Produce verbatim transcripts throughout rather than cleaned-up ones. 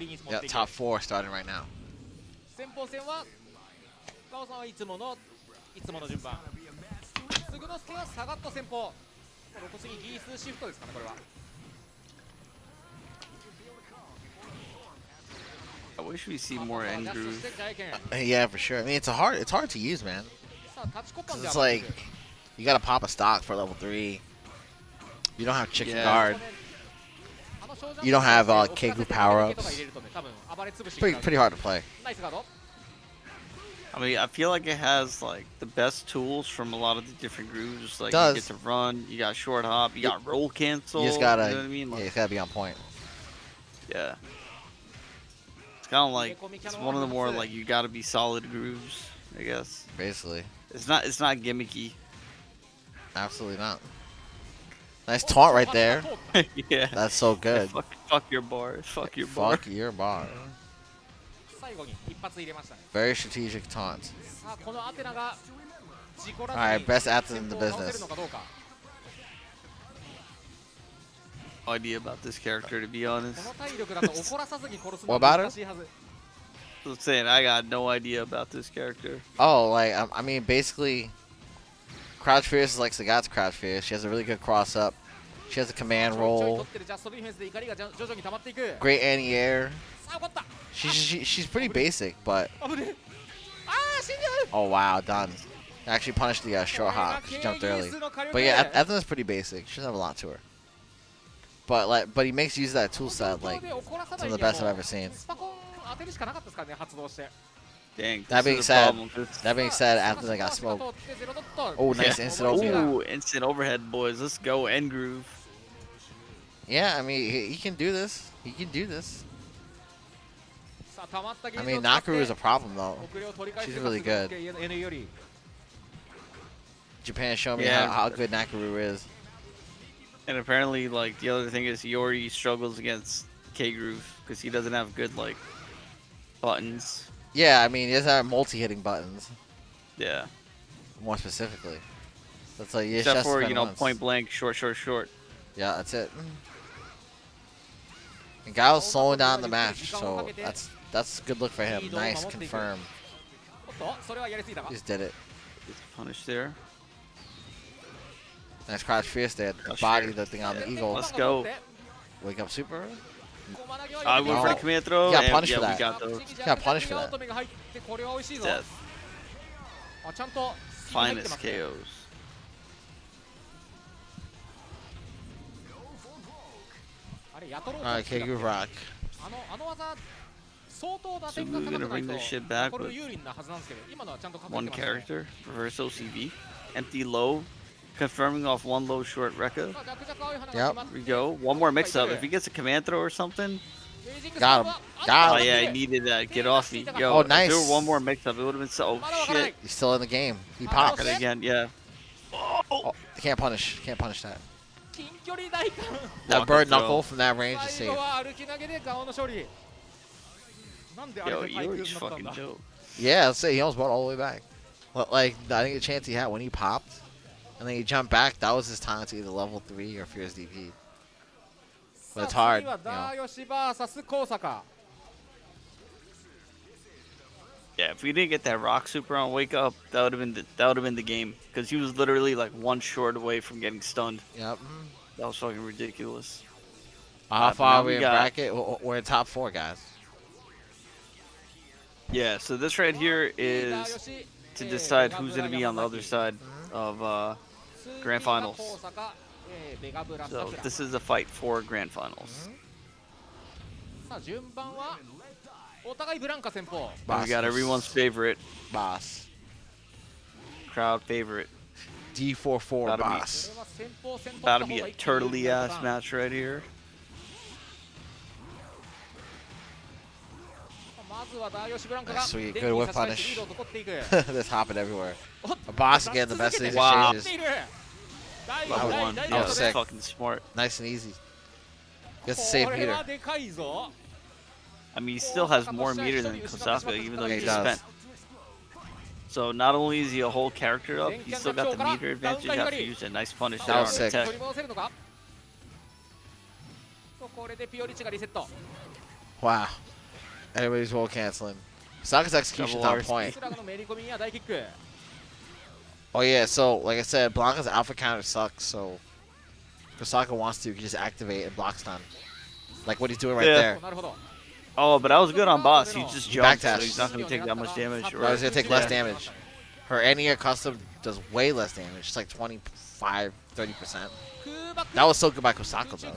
Yeah, top four starting right now. I wish we see more end grooves. Uh, yeah, for sure. I mean, it's a hard, it's hard to use, man. It's like you gotta pop a stock for level three. You don't have chicken yeah. guard. You don't have uh, Keiku power-ups. It's pretty, pretty hard to play. I mean, I feel like it has like the best tools from a lot of the different grooves. Like Does. you get to run, you got short hop, you got roll cancel. You just gotta, you know what I mean? Like, yeah, it's gotta be on point. Yeah. It's kind of like it's one of the more like you gotta be solid grooves, I guess. Basically. It's not. It's not gimmicky. Absolutely not. Nice taunt right there. Yeah. That's so good. Fuck, fuck your bar. Fuck your bar. Fuck your bar. Very strategic taunt. Alright, best Athena in the business. No idea about this character, to be honest. What about her? I'm saying I got no idea about this character. Oh, like, I mean, basically... Crouch Fierce is like Sagat's Crouch Fierce. She has a really good cross up. She has a command roll. Great anti-air. She, she, she's pretty basic, but... Oh, wow, done. Actually punished the uh, short hop. She jumped early. But yeah, Athena's pretty basic. She doesn't have a lot to her. But like, but he makes use of that tool set, like, some of the best I've ever seen. Dang, that being said, that being said, Athena got smoked. Oh, nice yeah. instant overhead. Ooh, instant overhead, boys. Let's go, end groove. Yeah, I mean, he, he can do this. He can do this. I mean, Nakaru is a problem, though. She's really good. Japan showed me yeah. how, how good Nakaru is. And apparently, like, the other thing is Iori struggles against K-Groove because he doesn't have good, like, buttons. Yeah, I mean, he doesn't have multi-hitting buttons. Yeah. More specifically. That's like, except for, you know, once. point blank, short, short, short. Yeah, that's it. And Gao's slowing down the match, so that's that's a good look for him. Nice confirm. Just did it. He's punished there. Nice Crouch Fierce there. Body the thing on yeah. the eagle. Let's go. Wake up super. I went for the command throw. Yeah, punish for that. Yeah, punish for that. Death. Finest K Os. Alright, Keiku rock. So we're gonna bring this shit back with one character. Reverse O C V. Empty low. Confirming off one low short Rekka. Yep. Here we go. One more mix up. If he gets a command throw or something. Got him. Got him. Oh, yeah, I needed that. Get off me. Yo, oh, nice. If there were one more mix up, it would have been so. Oh, shit. He's still in the game. He popped. It again, yeah. Oh. Oh, can't punish. Can't punish that. That bird knuckle from that range is safe. Yo, Iori's fucking dope. Yeah, let's say he almost brought all the way back. But, like, I think the chance he had when he popped. And then he jumped back. That was his time to either level three or Fierce D P. But it's hard. You know. Yeah, if we didn't get that rock super on wake up, that would have been the, that would have been the game because he was literally like one short away from getting stunned. Yep. That was fucking ridiculous. How far uh, are we, we in bracket? We're in top four, guys. Yeah. So this right here is to decide who's gonna be on the other side of uh, grand finals. So this is the fight for grand finals. Mm-hmm. We got everyone's favorite boss, crowd favorite D four four boss. Be, about to be a turtley ass match right here. That's sweet, good whip punish. That's hopping everywhere. A boss again, the best of these wow. exchanges. Level one. That was sick. Fucking smart. Nice and easy. Gets to save meter. I mean, he still has more meter than Kosaka, even though yeah, he, he just does. spent. So not only is he a whole character up, he's still got the meter advantage after using a nice punish. That was sick. Wow. Everybody's wall canceling. Saga's execution's on point. Oh yeah, so like I said, Blanca's alpha counter sucks, so if Kosaka wants to, he can just activate and block stun. Like what he's doing right yeah. there. Oh, but I was good on boss. He just jumped, so he's not going to take that much damage. Right? No, he's going to take less yeah. damage. Her N E A custom does way less damage. It's like twenty-five, thirty percent. That was so good by Kosaka, though.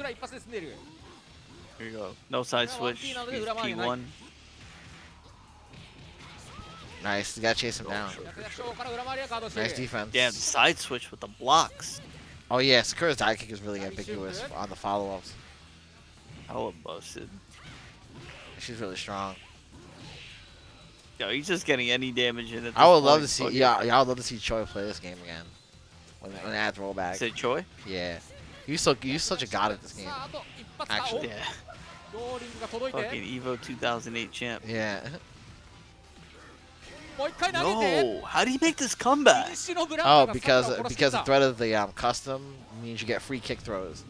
Here you go. No side switch. He's P one. Nice. You got to chase him down. Nice defense. Yeah, the side switch with the blocks. Oh, yeah. Sakura's dive kick is really ambiguous on the follow-ups. Oh, it busted. She's really strong. Yo, he's just getting any damage in it. I would love to see. Yeah, yeah, I would love to see Choi play this game again. When, when it adds rollback. Is it Choi? Yeah. He's so he's such a god at this game. Actually. Yeah. Fucking EVO two thousand eight champ. Yeah. No, how do you make this comeback? Oh, because because the threat of the um, custom means you get free kick throws.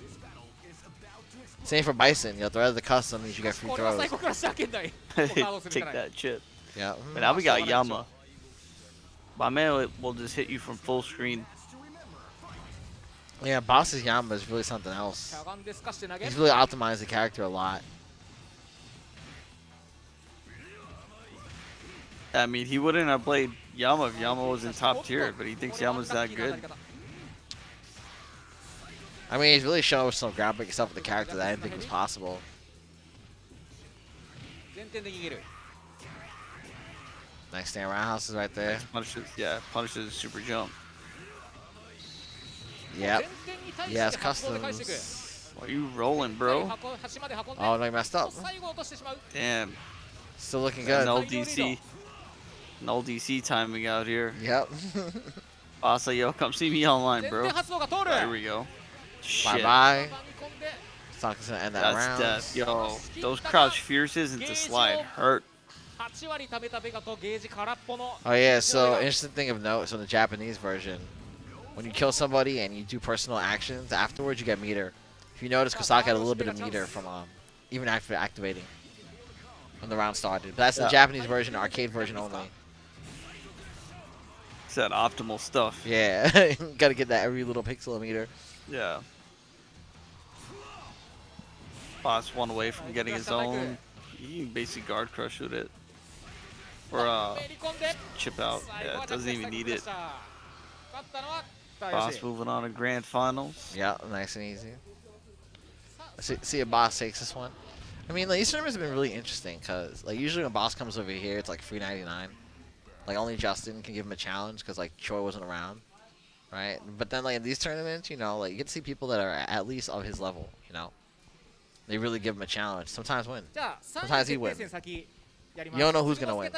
Same for Bison, you know, throw out of the custom means you get free throws. Take that chip. Yeah. But now we got Yama. My man will just hit you from full screen. Yeah, boss's Yama is really something else. He's really optimized the character a lot. I mean, he wouldn't have played Yama if Yama was in top tier, but he thinks Yama's that good. I mean, he's really showing some groundbreaking stuff with the character that I didn't think was possible. Nice stand roundhouse is right there. Nice punishes, yeah, punishes super jump. Yep. Yeah, it's customs. Why are you rolling, bro? Oh, no, he messed up. Damn. Still looking good. Null D C. Null D C timing out here. Yep. Asa, yo, come see me online, bro. There we go. Shit. Bye bye. Sokka's gonna end that round. That's death. Yo, those Crouch Fierces into slide hurt. Oh, yeah, so interesting thing of note, so in the Japanese version, when you kill somebody and you do personal actions, afterwards you get meter. If you notice, Kosaka had a little bit of meter from um, even after activating when the round started. But that's yeah. the Japanese version, arcade version only. It's that optimal stuff. Yeah, gotta get that every little pixel of meter. Yeah. Boss one away from getting his own. You can basically guard crush with it. Or uh, chip out. Yeah, it doesn't even need it. Boss moving on to grand finals. Yeah, nice and easy. See, see if Boss takes this one. I mean, like, these tournaments have been really interesting because, like, usually when Boss comes over here, it's like three ninety-nine. Like, only Justin can give him a challenge because, like, Choi wasn't around. Right, but then like in these tournaments, you know, like you get to see people that are at least of his level. You know, they really give him a challenge. Sometimes win. Sometimes he wins. You don't know who's gonna win.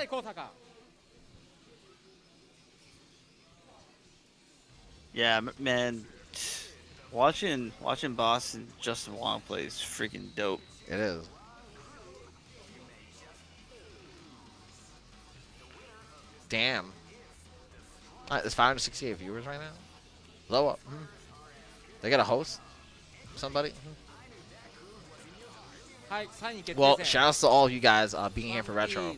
Yeah, man, watching watching Boss and Justin Wong play is freaking dope. It is. Damn. All right, there's five hundred sixty-eight viewers right now. Blow up. Mm-hmm. They got a host? Somebody? Mm-hmm. Well, shout-outs to all you guys uh, being here for Retro.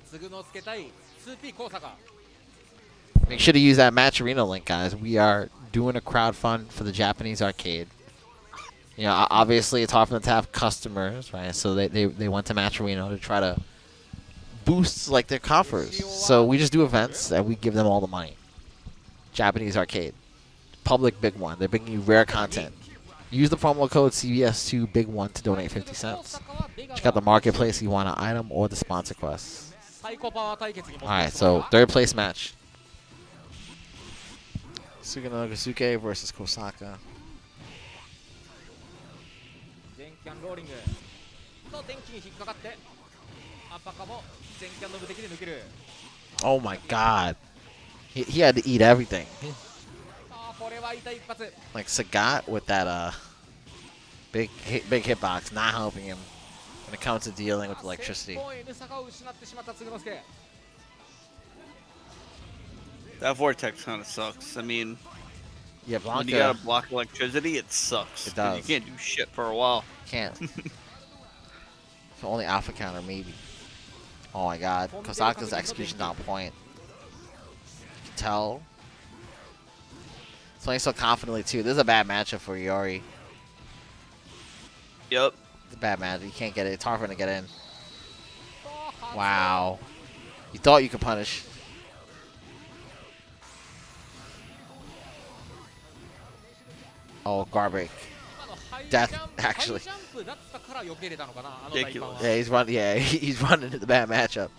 Make sure to use that Match Arena link, guys. We are doing a crowdfund for the Japanese arcade. You know, obviously, it's hard for them to have customers, right? So they, they, they went to Match Arena to try to boost, like, their coffers. So we just do events, and we give them all the money. Japanese arcade. Public Big One. They're bringing you rare content. Use the promo code C V S two big one to donate fifty cents. Check out the marketplace if you want an item or the sponsor quest. Alright, so third place match. Tsugunosuke versus Kosaka. Oh my god. He, he had to eat everything. Like Sagat with that uh big hit, big hitbox, not helping him when it comes to dealing with electricity. That vortex kind of sucks. I mean, yeah, Blanca, when you gotta block electricity, it sucks. It does. You can't do shit for a while. Can't. It's only alpha counter, maybe. Oh my god, Kosaka's execution on point. You can tell. He's playing so confidently too. This is a bad matchup for Iori. Yep. It's a bad matchup. You can't get it. It's hard for him to get in. Wow. You thought you could punish. Oh, garbage. Death, actually. Ridiculous. Yeah, he's running. Yeah, he's running into the bad matchup.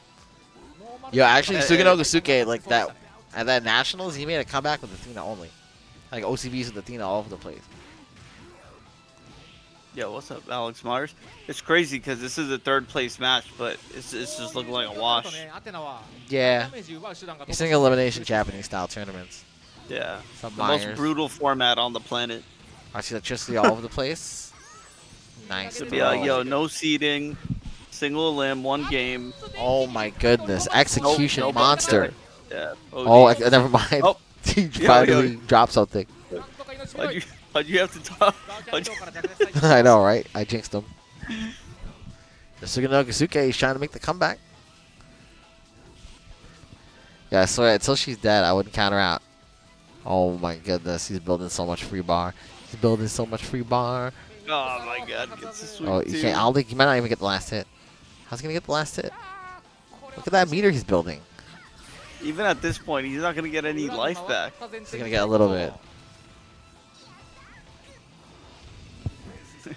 Yo, actually, Tsugunosuke, like that at that nationals, he made a comeback with Athena only, like O C Bs with Athena all over the place. Yo, what's up, Alex Myers? It's crazy because this is a third place match, but it's it's just looking like a wash. Yeah, it's an elimination Japanese style tournaments. Yeah, some the Myers. Most brutal format on the planet. I see electricity all over the place. Nice. It'd be like, yo, no seeding, single limb, one game. Oh my goodness, execution nope, nope. monster. Yeah. Oh, I, never mind. Oh. He finally dropped something. Why'd you, why'd you have to talk? You... I know, right? I jinxed him. Tsugunosuke is trying to make the comeback. Yeah, I swear, until she's dead, I wouldn't count her out. Oh my goodness, he's building so much free bar. He's building so much free bar. Oh my god, gets a sweep oh, you can't, I don't think, he might not even get the last hit. How's he gonna get the last hit? Look at that meter he's building. Even at this point, he's not gonna get any life back. He's gonna get a little bit.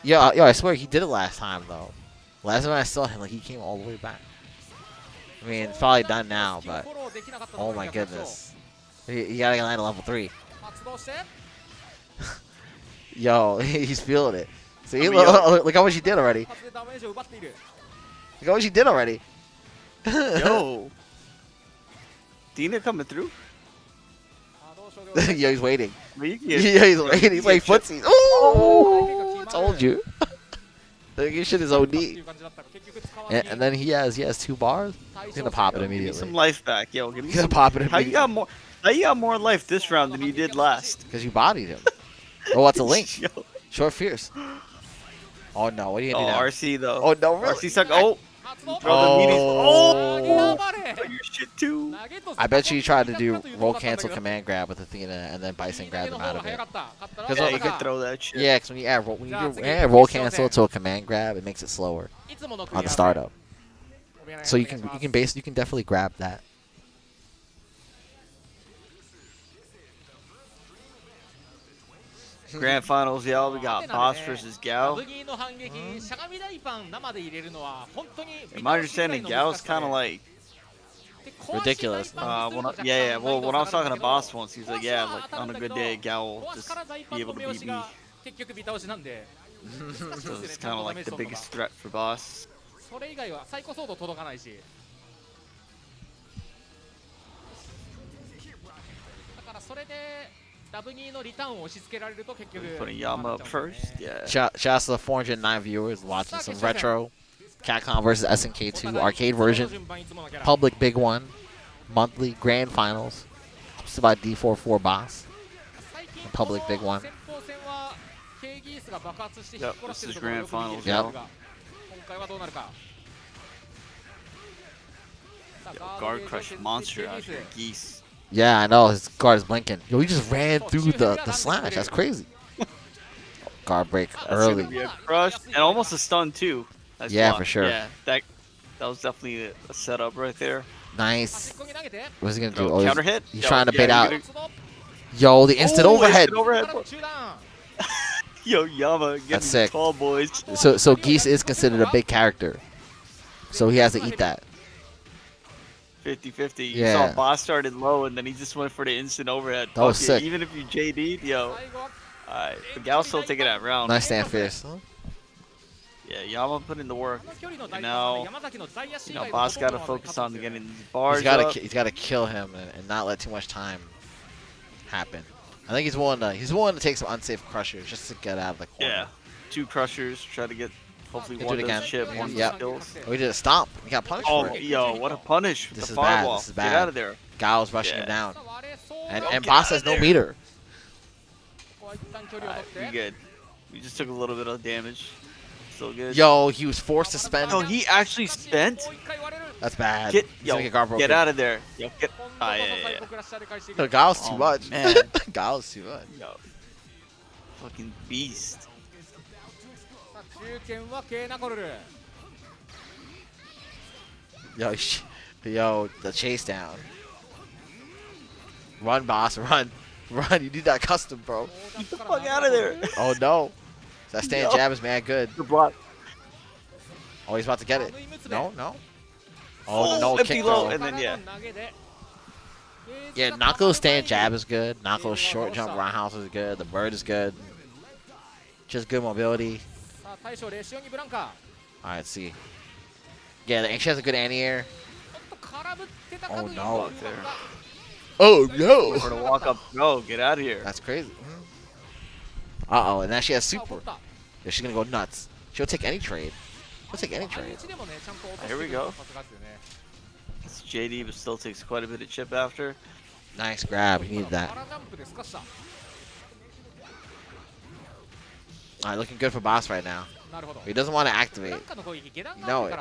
Yo, yo, I swear he did it last time though. Last time I saw him, like he came all the way back. I mean, it's probably done now, but oh my goodness. You gotta get line to level three. Yo, he's feeling it. See, look, look, look how much he did already. Look how much he did already. Yo. Dina coming through? Yo, he's waiting. Yo, he's waiting. He's like footsie. Oh, told you. This shit is O D. And, and then he has he has two bars. He's gonna pop it immediately. Give me some life back, yo. Give me He's gonna some... pop it immediately. How you got more? How you got more life this round than you did last? Because you bodied him. Oh, what's a link? Yo. Short fierce. Oh no, what are you gonna oh, do? R C though. Oh no, really? R C suck. Oh. Oh. Oh. Oh, your shit too. I bet you tried to do roll cancel command grab with Athena and then Bison grabbed him out of it. Because yeah, you could throw that shit. Yeah, because when you add roll, when you do, yeah, roll cancel to a command grab, it makes it slower on the startup. So you can you can base you can definitely grab that. Grand finals, y'all. We got Boss versus Gao. Mm-hmm. In my understanding, Gao's kind of like ridiculous. Uh, when I, yeah, yeah. Well, when I was talking to Boss once, he's like, yeah, like on a good day, Gao will just be able to beat me. So it's kind of like the biggest threat for Boss. Putting Yama up first. Yeah. Shout, shout out to the four hundred nine viewers watching some retro Capcom versus. S N K two arcade version, Public Big One, monthly grand finals. It's about D four four boss. Public Big One. Yep, this is grand finals. Yep. Yo, guard crush monster out here, Geese. Yeah, I know. His guard is blinking. Yo, he just ran through the, the slash. That's crazy. Guard break early. That's gonna be a crush and almost a stun, too. That's yeah, block. For sure. Yeah, that, that was definitely a, a setup right there. Nice. What's he going to do? Oh, counter hit? He's Yo, trying to yeah, bait out. Gonna... Yo, the instant oh, overhead. Instant overhead. Yo, Yama. That's sick. Tall boys. So, so Geese is considered a big character. So he has to eat that. fifty fifty. You yeah. saw Boss started low, and then he just went for the instant overhead. That was sick. Even if you J D'd, yo. Alright, but Gao's still taking that round. Nice stand fierce. Huh? Yeah, Yama put in the work. And now, you know, Boss got to focus on getting these bars he's gotta, up. He's got to kill him and, and not let too much time happen. I think he's willing to, he's willing to take some unsafe crushers just to get out of the corner. Yeah, two crushers, try to get... Hopefully one does chip, one yep. skills. Oh, he did a stomp. He got punished oh, for it. Yo, what a punish. This the is bad. Wall. This is bad. Get out of there. Gao's rushing yeah. him down. And, and Boss has no meter. Right, we good. We just took a little bit of damage. Still good. Yo, he was forced to spend. No, he actually spent? That's bad. Get, yo, get out of there. Yo, get. Ah, yeah, yeah, yeah. So Gao's too oh, much. Man. Gao's too much. Yo. Fucking beast. Yo, sh yo, the chase down. Run, boss, run. Run, you need that custom, bro. Get the fuck out of there. Oh, no. That stand no. jab is mad good. The block. Oh, he's about to get it. No, no. Oh, oh no, kick low, and then yeah. Yeah, Nako's stand jab is good. Nako's short jump roundhouse is good. The bird is good. Just good mobility. Alright, see. Yeah, she has a good anti-air. Oh no. Oh no. For the walk up, no, get out of here. That's crazy. Uh oh, and now she has super. Yeah, she's gonna go nuts. She'll take any trade. She'll take any trade. Right, here we go. It's J D, but still takes quite a bit of chip after. Nice grab. You need that. All right, looking good for boss right now. He doesn't want to activate. You know it.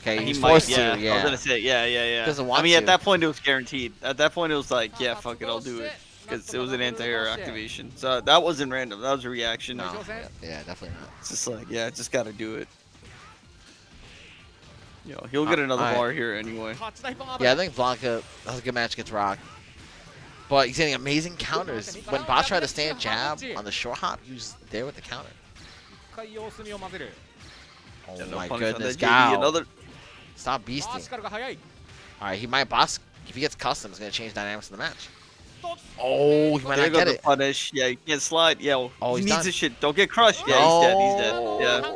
Okay, he's he forced might, yeah. to. Yeah. I was gonna say, yeah, yeah, yeah. He doesn't want I mean, to. At that point, it was guaranteed. At that point, it was like, yeah, fuck it, I'll do it. Because it was an anti-air activation. So that wasn't random. That was a reaction. No, yeah, yeah, definitely not. It's just like, yeah, just got to do it. Yo, he'll get uh, another right. bar here anyway. Yeah, I think Blanca, that was a good match against Rock. But he's getting amazing counters. When Boss tried to stand jab on the short hop, he was there with the counter. Oh yeah, no my goodness, Gao. Another... Stop beasting. All right, he might Boss. If he gets custom, it's going to change dynamics in the match. Oh, he might there not get it. Punish. Yeah, he can't slide. Yeah, well, oh, he needs done. This shit. Don't get crushed. Yeah, no. He's dead. He's dead.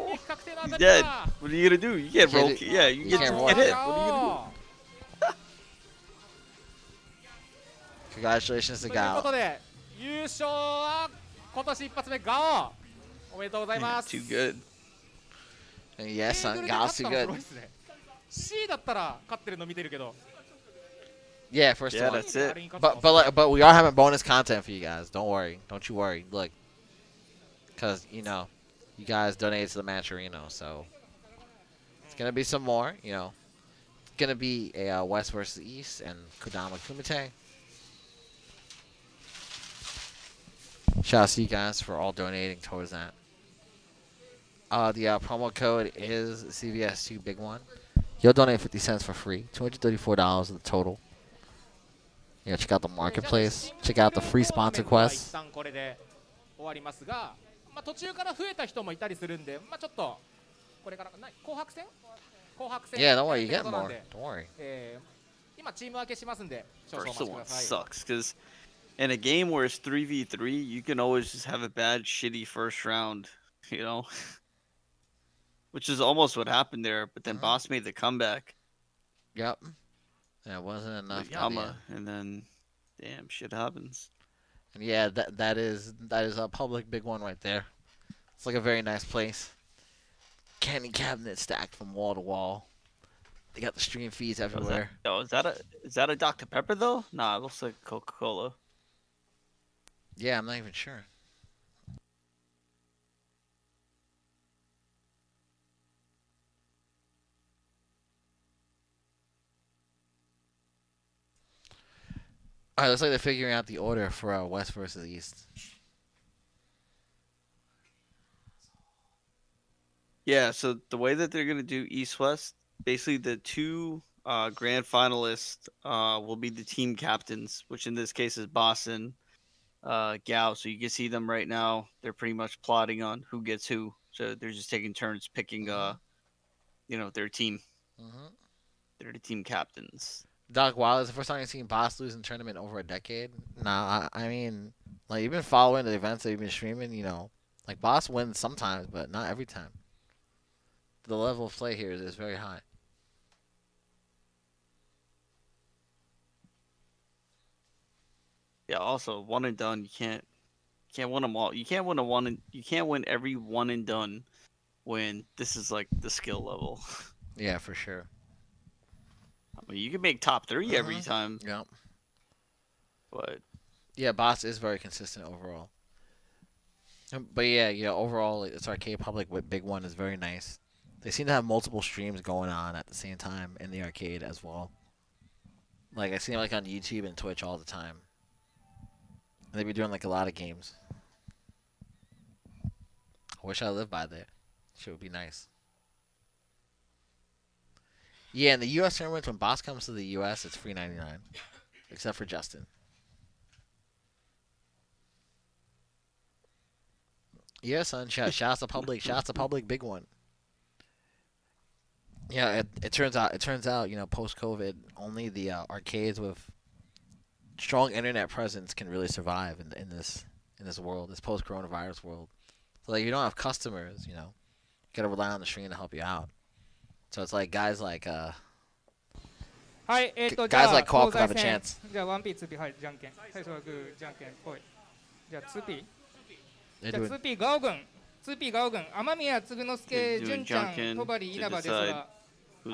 Yeah, he's dead. What are you gonna do? You can't roll. Yeah, you, you get, get hit. What are you gonna do? Congratulations to Gao. Yeah, too good. And yes, son, Gao's too good. Yeah, first yeah, of all. Yeah, that's it. But but like, but we are having bonus content for you guys. Don't worry. Don't you worry. Look, because you know, you guys donated to the Match Arena, so it's gonna be some more. You know, it's gonna be a uh, West versus East and Kodama Kumite. Shout out to you guys for all donating towards that. Uh, the uh, promo code is C V S two big one. You'll donate fifty cents for free. Two hundred thirty-four dollars in the total. You know, check out the marketplace. Check out the free sponsor quest. Yeah, don't worry, you get more. Don't worry. First one sucks, because in a game where it's three v three, you can always just have a bad, shitty first round, you know? Which is almost what happened there, but then uh-huh. Boss made the comeback. Yep. That wasn't enough. Yama, the and then, damn, shit happens. And yeah, that that is that is a Public Big One right there. It's like a very nice place. Candy cabinet stacked from wall to wall. They got the stream feeds everywhere. Oh, is that, oh, is that a is that a Doctor Pepper though? Nah, it looks like Coca-Cola. Yeah, I'm not even sure. All right, looks like they're figuring out the order for uh, West versus East. Yeah, so the way that they're going to do East-West, basically the two uh, grand finalists uh, will be the team captains, which in this case is Boss and uh, Gao. So you can see them right now. They're pretty much plotting on who gets who. So they're just taking turns picking uh, you know, their team. Mm-hmm. They're the team captains. Doc Wilder, it's the first time you've seen Boss lose in tournament over a decade. Nah, I, I mean, like, you've been following the events that you've been streaming, you know. Like, Boss wins sometimes, but not every time. The level of play here is, is very high. Yeah, also, one and done, you can't can't win them all. You can't win a one and, you can't win every one and done when this is like the skill level. Yeah, for sure. I mean, you can make top three uh-huh. every time. Yeah. But yeah, Boss is very consistent overall. But yeah, you know, overall, it's arcade Public with Big One is very nice. They seem to have multiple streams going on at the same time in the arcade as well. Like, I see them like on YouTube and Twitch all the time. And they be doing like a lot of games. I wish I lived by there. Shit would be nice. Yeah, in the U S tournaments, when Boss comes to the U S, it's free ninety nine, except for Justin. Yeah, son. Shout, shouts to Public. Shouts to Public Big One. Yeah, it, it turns out. It turns out, you know, post COVID, only the uh, arcades with strong internet presence can really survive in in this in this world, this post coronavirus world. So like, you don't have customers, you know, you gotta rely on the stream to help you out. So it's like guys like uh, guys like Koop have a chance. They're doing junkin to decide who's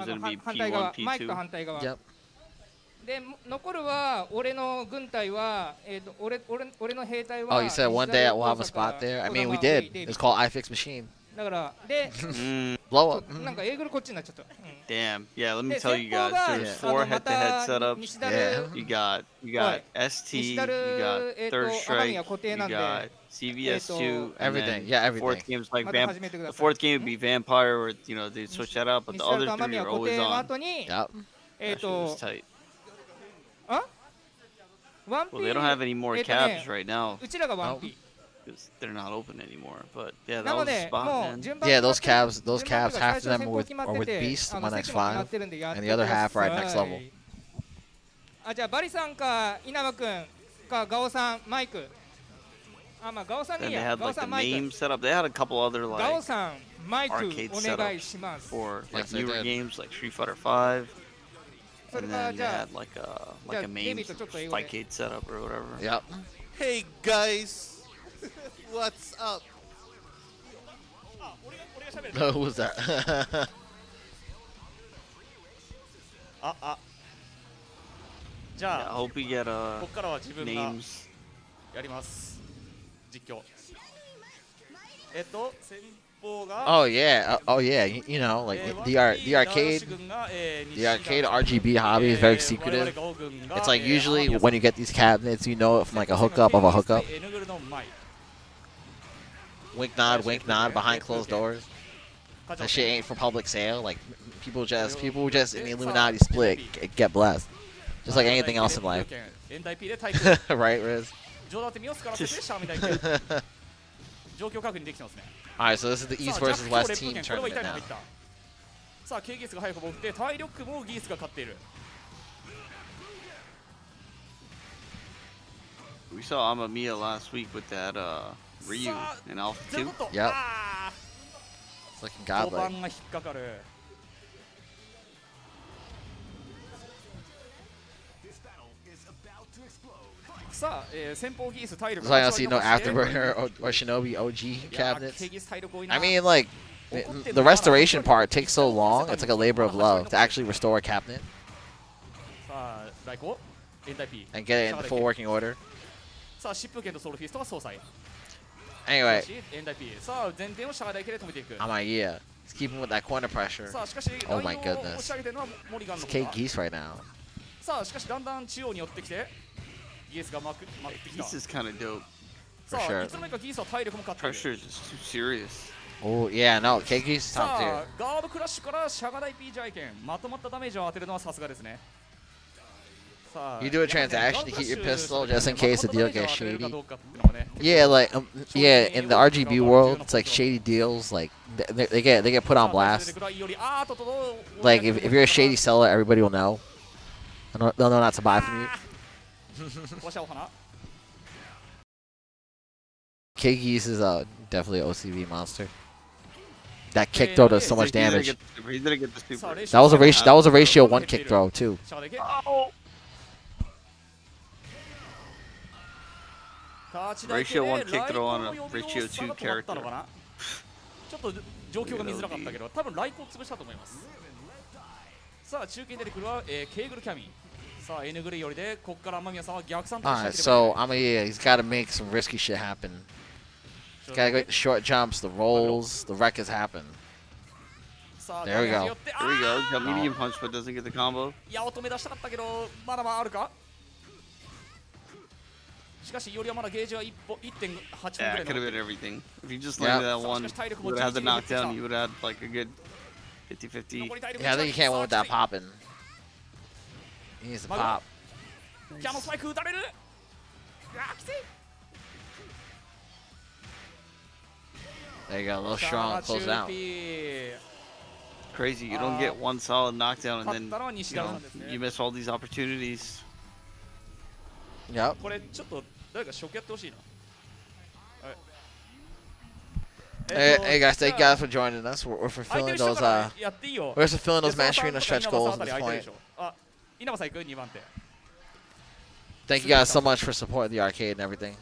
gonna be P one, P two. Yep. Oh, you said one day we'll have a spot there? I mean, we did. It's called iFix Machine. Blow up. Mm. Damn. Yeah, let me tell you guys. There's four head-to-head setups. Yeah. You got, you got S T, you got Third Strike, you got C V S two, everything. Yeah, everything. Fourth game's like vamp the fourth game would be Vampire, or you know they switch that out, but the other three are always on. Yep. That shit was tight. Well, they don't have any more cabs right now. Nope. Because they're not open anymore. But yeah, that was a spot, man. Yeah, those cabs, those cabs, half of them are with, are with Beast, one by five, and the other half are at next level. Then they had like the name set up. They had a couple other like arcade setups for like yes, newer games like Street Fighter five. And then they had like a, like a main arcade setup or whatever. Yep. Hey guys, what's up? No, who was that? uh, uh. Yeah, I hope we get uh, names. Oh yeah, oh yeah, you, you know, like the art, the arcade, the arcade R G B hobby is very secretive. It's like usually when you get these cabinets, you know it from like a hookup of a hookup. Wink nod, wink nod behind closed doors. That shit ain't for public sale. Like people just, people just in the Illuminati split get blessed, just like anything else in life. Right, Riz? Alright, so this is the East versus West team tournament now. We saw Amamiya last week with that uh, Ryu in Alpha two. Yep. It's looking godlike. So I don't see no Afterburner or, or Shinobi O G cabinets. I mean, like, the restoration part takes so long, it's like a labor of love to actually restore a cabinet and get it in full working order. Anyway, Amamiya, he's keeping with that corner pressure. Oh my goodness. It's K-Geese right now. Geese is kind of dope. For sure. Pressure is just too serious. Oh, yeah, no. K-Geese top tier. You do a transaction to keep your pistol just in case the deal gets shady. Yeah, like, um, yeah, in the R G B world, it's like shady deals. Like, they, they get they get put on blast. Like, if, if you're a shady seller, everybody will know. They'll know not to buy from you. K-Geese is uh, definitely an O C V monster. That kick throw does so much damage. That was a ratio. That was a ratio one kick throw too. Ratio one kick throw on a ratio two character. Alright, so Amamiya, he's got to make some risky shit happen. He's got to get short jumps, the rolls, the wreckers happen. There we go. There we go. Got medium punch, but doesn't get the combo. Yeah, it could have been everything. If you just landed yep. that one, you would have had the knockdown, you would have had like a good fifty fifty. Yeah, I think you can't win without popping. He needs to pop. Nice. There you go, a little strong, close out. Crazy, you don't get one solid knockdown and then you, know, you miss all these opportunities. Yep. Hey, hey guys, thank you guys for joining us. We're, we're fulfilling those uh, we're fulfilling those Match Arena stretch goals at this point. Thank you guys so much for supporting the arcade and everything.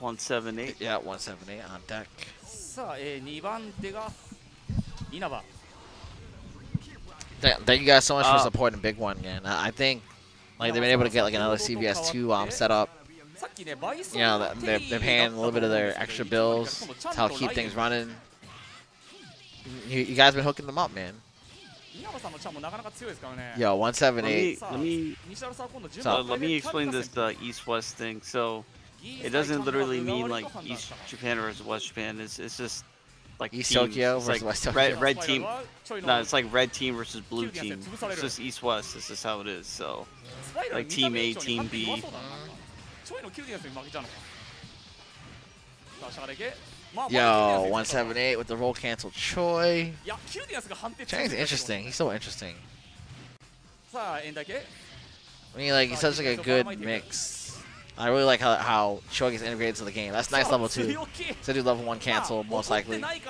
one seventy-eight. Yeah, one seventy-eight on deck. Thank you guys so much uh, for supporting Big One, man. I think like they've been able to get like another C V S two um set up. You know, they're, they're paying a little bit of their extra bills to help keep things running. You, you guys been hooking them up, man. Yo, one seventy-eight. Let me, let me, so, let me explain this the East-West thing. So it doesn't literally mean like East Japan versus West Japan. It's it's just like East teams. Tokyo it's versus like West Tokyo. Red, red team. No, it's like red team versus blue team. It's just East-West. This is how it is. So like team A, team B. Yo, one seventy-eight with the roll cancel Choi. Chang's interesting. He's so interesting. I mean, like, he's such like a good mix. I really like how, how Choi gets integrated to the game. That's nice level two. So do level one cancel, most likely. There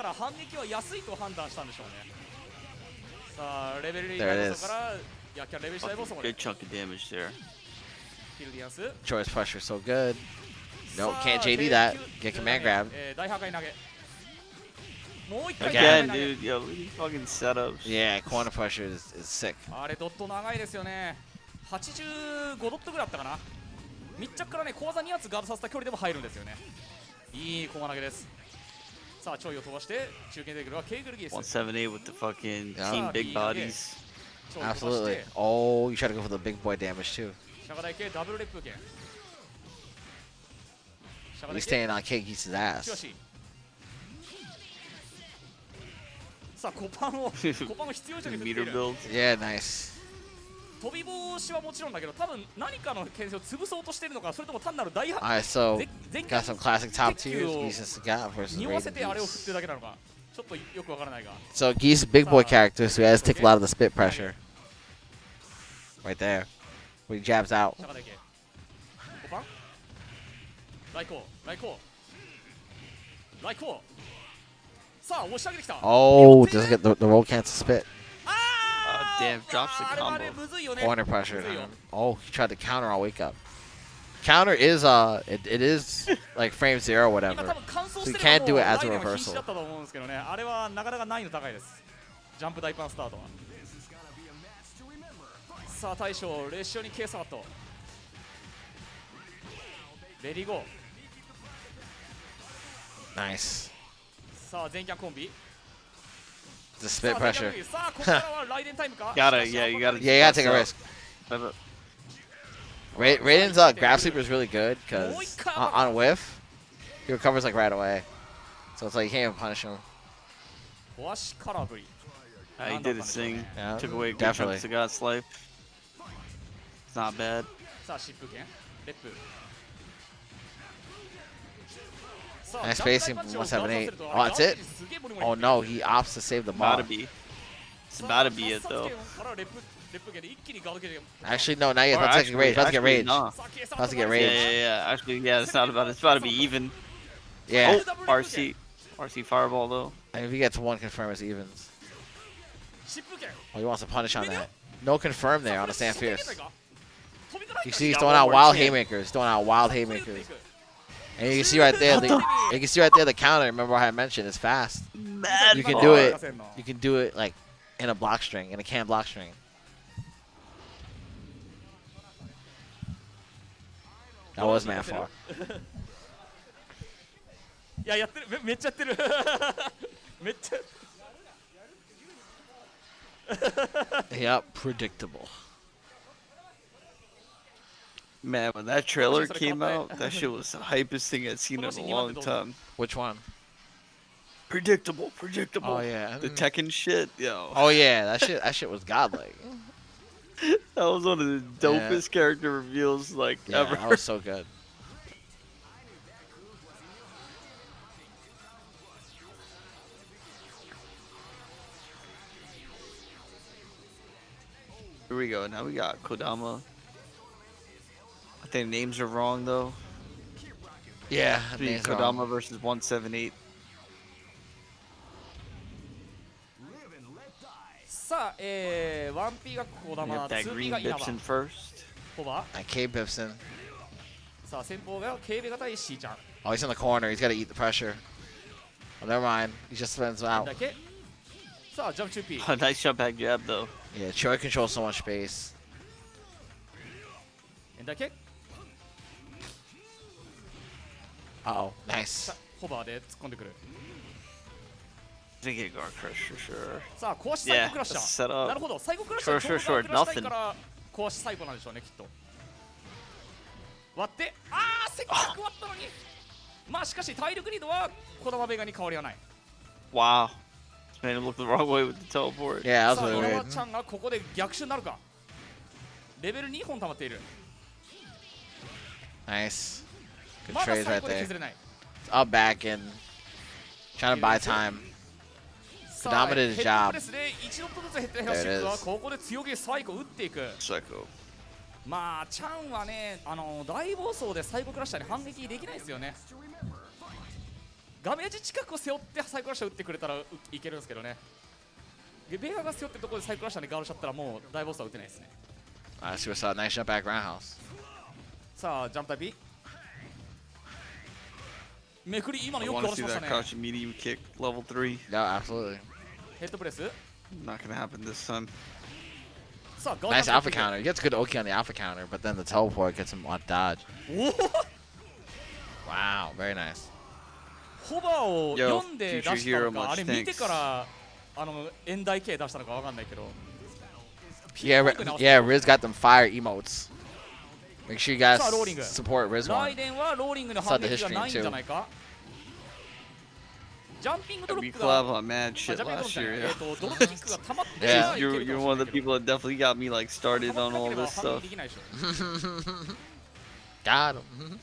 it is. Fucking good chunk of damage there. Choi's pressure so good. Nope, can't J D that. Get command grab. Again, dude, yo, these fucking setups. Yeah, corner pressure is, is sick. one seventy-eight with the fucking yeah. team big bodies. Absolutely. Oh, you try to go for the big boy damage too. He's staying on K-Geese's ass. Meter build. Yeah, nice. Alright, so got some classic top tiers. Geese and Sagat versus Raiden. So Geese is big boy character, so he has to take a lot of the spit pressure. Right there. When he jabs out. Oh, doesn't get the, the roll cancel spit. Uh, damn, drops the combo. Corner pressure. Um, oh, he tried to counter on wake up. Counter is uh, it, it is like frame zero or whatever. So you can't do it as a reversal. Nice. The spit pressure. Gotta, yeah, you gotta. Yeah, you gotta take a risk. Ra Raiden's uh, grab sleeper is really good because on, on whiff, he recovers like right away. So it's like you can't even punish him. Uh, he did his thing. Yeah, took away definitely. Sagat's life. It's not bad. Nice spacing from one seventy-eight. Oh, that's it? Oh no, he opts to save the ball. It's about to be it though. Actually, no, not yet. About to get rage. About to get rage. About to get rage. Yeah, yeah, yeah. Actually, yeah, it's not about it. It's about to be even. Yeah. Oh, R C. R C fireball though. I mean, if he gets one confirm, it's evens. Oh, he wants to punish on that. No confirm there on the Sand Fierce. You see, he's throwing out wild haymakers. He's throwing out wild haymakers. And you can see right there, the, you can see right there the counter. Remember what I mentioned? It's fast. You can do it. You can do it like in a block string, in a canned block string. That was man far. Yeah, yep, predictable. Man, when that trailer came out, that shit was the hypest thing I'd seen in a long time. Which one? Predictable, predictable. Oh yeah, the Tekken shit, yo. Oh yeah, that shit, that shit was godlike. That was one of the dopest yeah. character reveals like yeah, ever. That was so good. Here we go. Now we got Kodama. I think names are wrong though. Yeah, I think Kodama wrong. Versus one seven eight. Yep, that green bips in first. And K bips in. Oh, he's in the corner. He's got to eat the pressure. Oh, never mind. He just spins out. Oh, nice jump back jab though. Yeah, Choi controls so much space. Uh oh, nice. Didn't get guard crush for sure. Yeah, that's a setup. Sure, sure, sure, nothing. Oh. Wow. Made him look the wrong way with the teleport. Yeah, that was really weird. Mm. Nice. Good trades right there. Up back and trying to buy time. Kodama did his job. There it is. Psycho. I see what's up. Nice jump back roundhouse. I want to see that crouch and medium kick level three. Yeah, absolutely. Not going to happen this time. Nice alpha counter. He gets good Oki on the alpha counter, but then the teleport gets him on dodge. Wow, very nice. Yo, future hero much, thanks. Yeah, yeah, Riz got them fire emotes. Make sure you guys support Riz one. That's not the history too. We collab on mad shit last year. Yeah, yeah. You're, you're one of the people that definitely got me like started on all this stuff. Got him.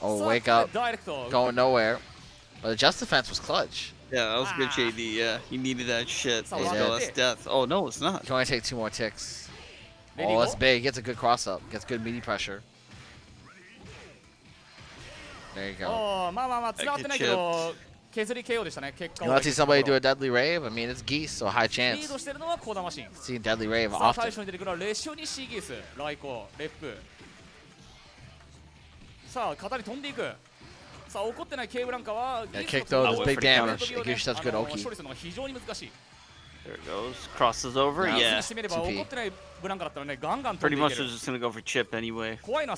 Oh, wake up. Going nowhere. But the just defense was clutch. Yeah, that was good J D. Yeah, he needed that shit. Let's go. That's death. Oh, no, it's not. You can only take two more ticks. Oh, that's big. Gets a good cross up. Gets good meaty pressure. There you go. Oh, you want to see somebody do a deadly rave? I mean, it's Geese, so high chance. See deadly rave often. Yeah, kick though does big damage. It gives such good Oki. There it goes. Crosses over. Yeah. yeah. C P. Pretty much was just gonna go for chip anyway. Mm-hmm.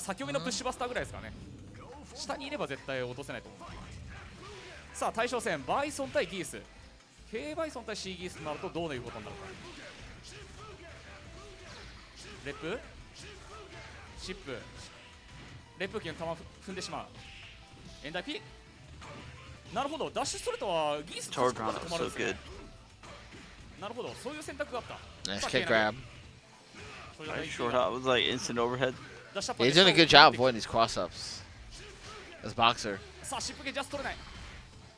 さあ、対象戦バイソン対ギース。Kバイソン対Cギースになるとどういうことになるか。レップ、シップ、レップ機の球踏んでしまう。エンダーピ。なるほど、ダッシュストレートはギースの方が止まるんですね。なるほど、そういう選択があった。Nice kick grab. Nice short hop. It was like instant overhead. He's doing a good job avoiding these cross ups. As boxer. さあ、シップ機ジャスト取れない。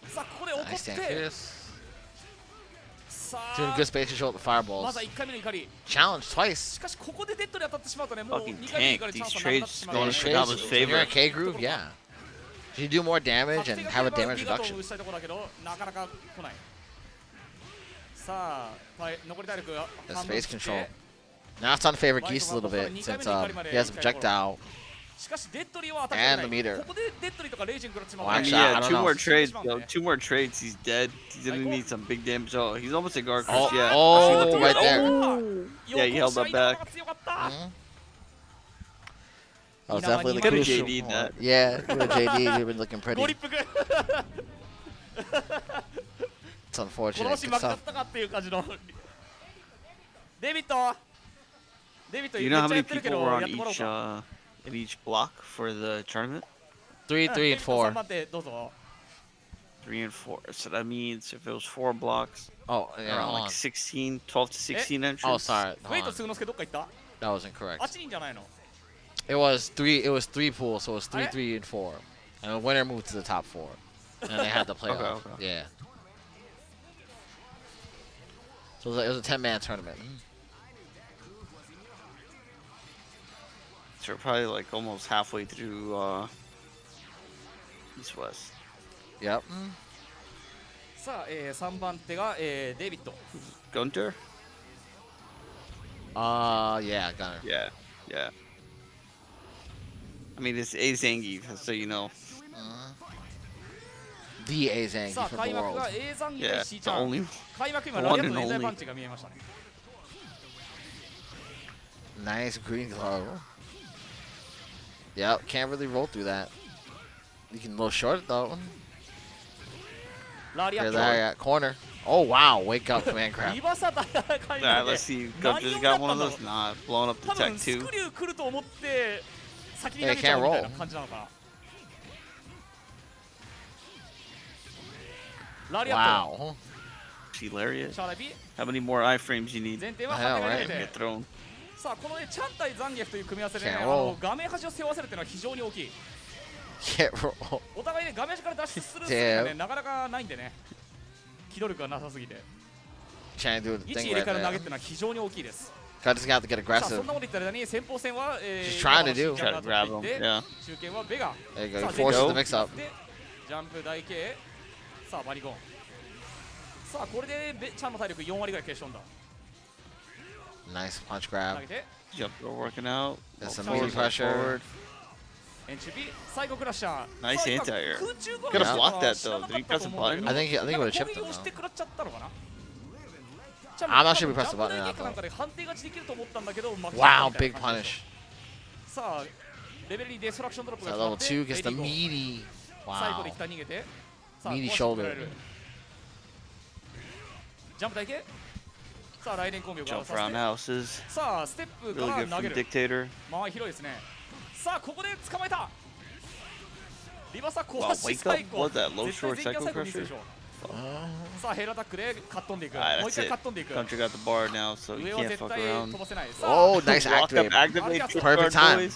Nice stand fierce. Doing good space control with the fireballs. Challenge twice. Fucking tank. These trades going in Kodama's favor. You're a K-Groove? Yeah. You do more damage and have a damage reduction. That's phase control. Now it's on favorite Geese a little bit since um, he has projectile and the meter. Well, actually, yeah, I don't two know. more trades, bro. Two more trades. He's dead. He's gonna need some big damage. Oh, he's almost a guard crush. Oh, yeah. Oh, oh, right there. Oh. Yeah, he held that back. Mm-hmm. That was definitely the crucial. J D that. Yeah, J D, you've been looking pretty. It's unfortunate. It's tough. Do you know how many people were on each uh, in each block for the tournament? Three, three, and four. Three and four. So that means if it was four blocks, oh, yeah, around like sixteen, twelve to sixteen entries. Oh, sorry. Wait, that was incorrect. It was three. It was three pools, so it was three, three, and four, and the winner moved to the top four, and they had the playoff. Okay, okay. Yeah. So it was, like, it was a ten-man tournament. So we're probably like almost halfway through uh, East West. Yep. Mm. Gunther? Uh, yeah, Gunther. Yeah, yeah. I mean, it's Aizangi, so you know. Uh, the Aizangi from the world. Yeah, the only one and only. Nice green glow. Yep, can't really roll through that. You can little short it though. There's that corner. Oh wow, wake up, man, crap. Alright, let's see. Gunther's got one of those. Nah, blowing up the tech too. They can't roll. Wow. Hilarious. How many more iframes you need? I know, right? Get thrown. Can't roll. Can't roll. Damn. Trying to do the thing right there. I just have to get aggressive. She's trying to do. Try to grab him. Yeah. There you go. He forces the mix up. Nice punch grab. Yep, we're working out. That's some easy pressure. Nice anti-air. Could have blocked that though. Did he press a button? I think he, I think he would have chipped him. I'm not sure we pressed the button now. But... Wow, big punish. So level two gets the meaty. Wow. Meaty shoulder. Jump roundhouses. Really good from Dictator. Wow, wake up. What that? Low short Psycho Crusher? Uh, Alright, that's it. Gunther got the bar now, so you can't fuck around. Oh, nice activate. activate. Perfect time.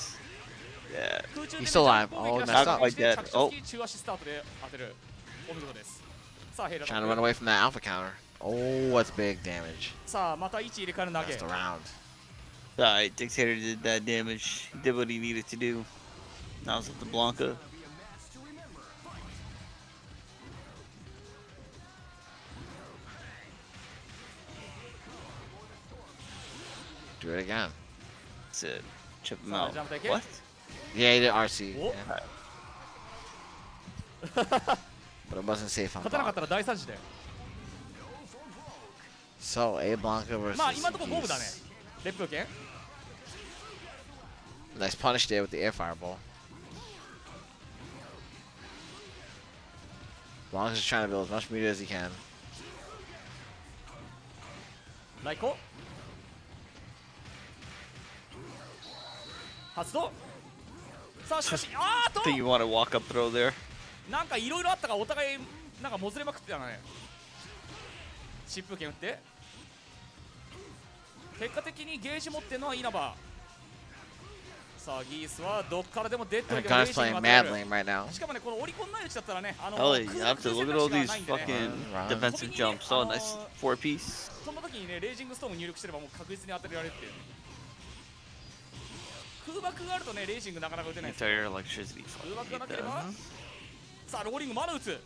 Yeah. He's still alive. Oh, messed up. Like that. Oh. Trying to run away from that alpha counter. Oh, that's big damage. That's the round. Alright, Dictator did that damage. He did what he needed to do. Now it's up to Blanca. Do it again. That's it. Chip him out. What? Yeah, he did R C. Oh. Yeah. But it wasn't safe on Blanca. So, A Blanca versus Geese. Nice punish there with the air fireball. Blanca's just trying to build as much meter as he can. Like what? I think you want to walk up throw there. That guy's playing mad lane right now. Oh, you have to look at all these fucking right. defensive jumps. Oh, nice four piece. Entire electricity.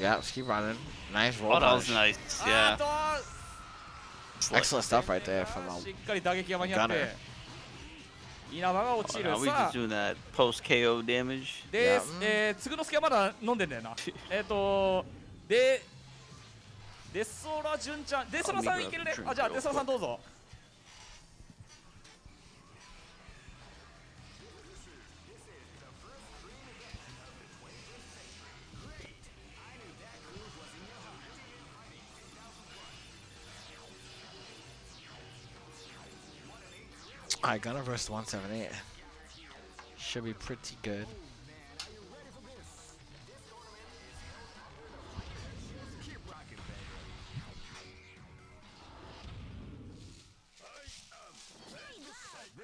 Yeah, just keep running. Nice roll. Oh, that was nice. Yeah. Excellent stuff right there from um, Gunner. Oh, now we just doing that post K O damage. Yeah. Mm. Oh, Alright, Gunner versus one seven eight. Should be pretty good.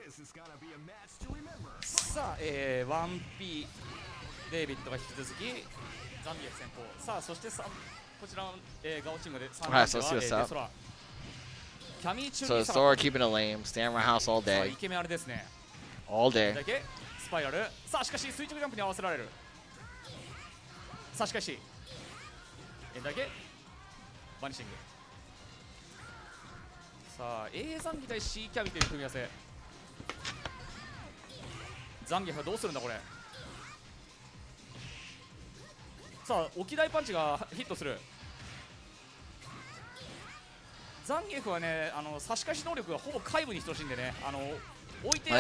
This is gonna be a match to remember. Sa, eh, one P. Davidが引き続きザンビア先行。さあ、そしてさ、こちらのガオチームでさんにん。 So Sora keeping it lame, stay around house all day. All day. Nice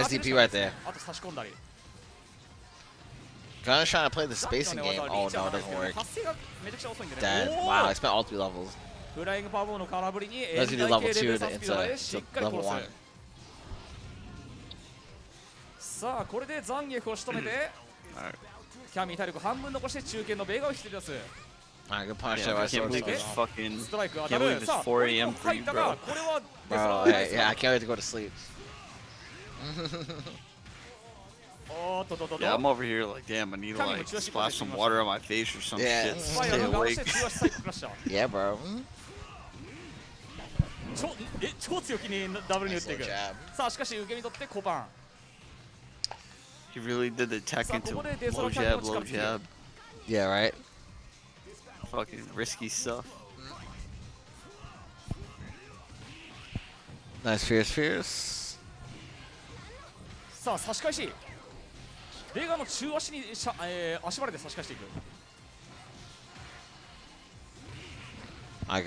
D P right there. Gunner's trying to play the spacing game. Oh no, it doesn't work. Dead. Wow, I spent all three levels. Let's do level two to, into, to level one. Alright. Alright, good punish there. Yeah, I can't believe it's fucking. Can't believe it's four A M for you, bro. Bro, yeah, yeah, I can't wait to go to sleep. Yeah, I'm over here like, damn, I need to like splash some water on my face or some yeah. shit. Stay awake. Yeah, bro. Nice little jab. He really did the tech into low jab, low jab. Yeah, right. Fucking risky stuff. Nice fierce fierce. I got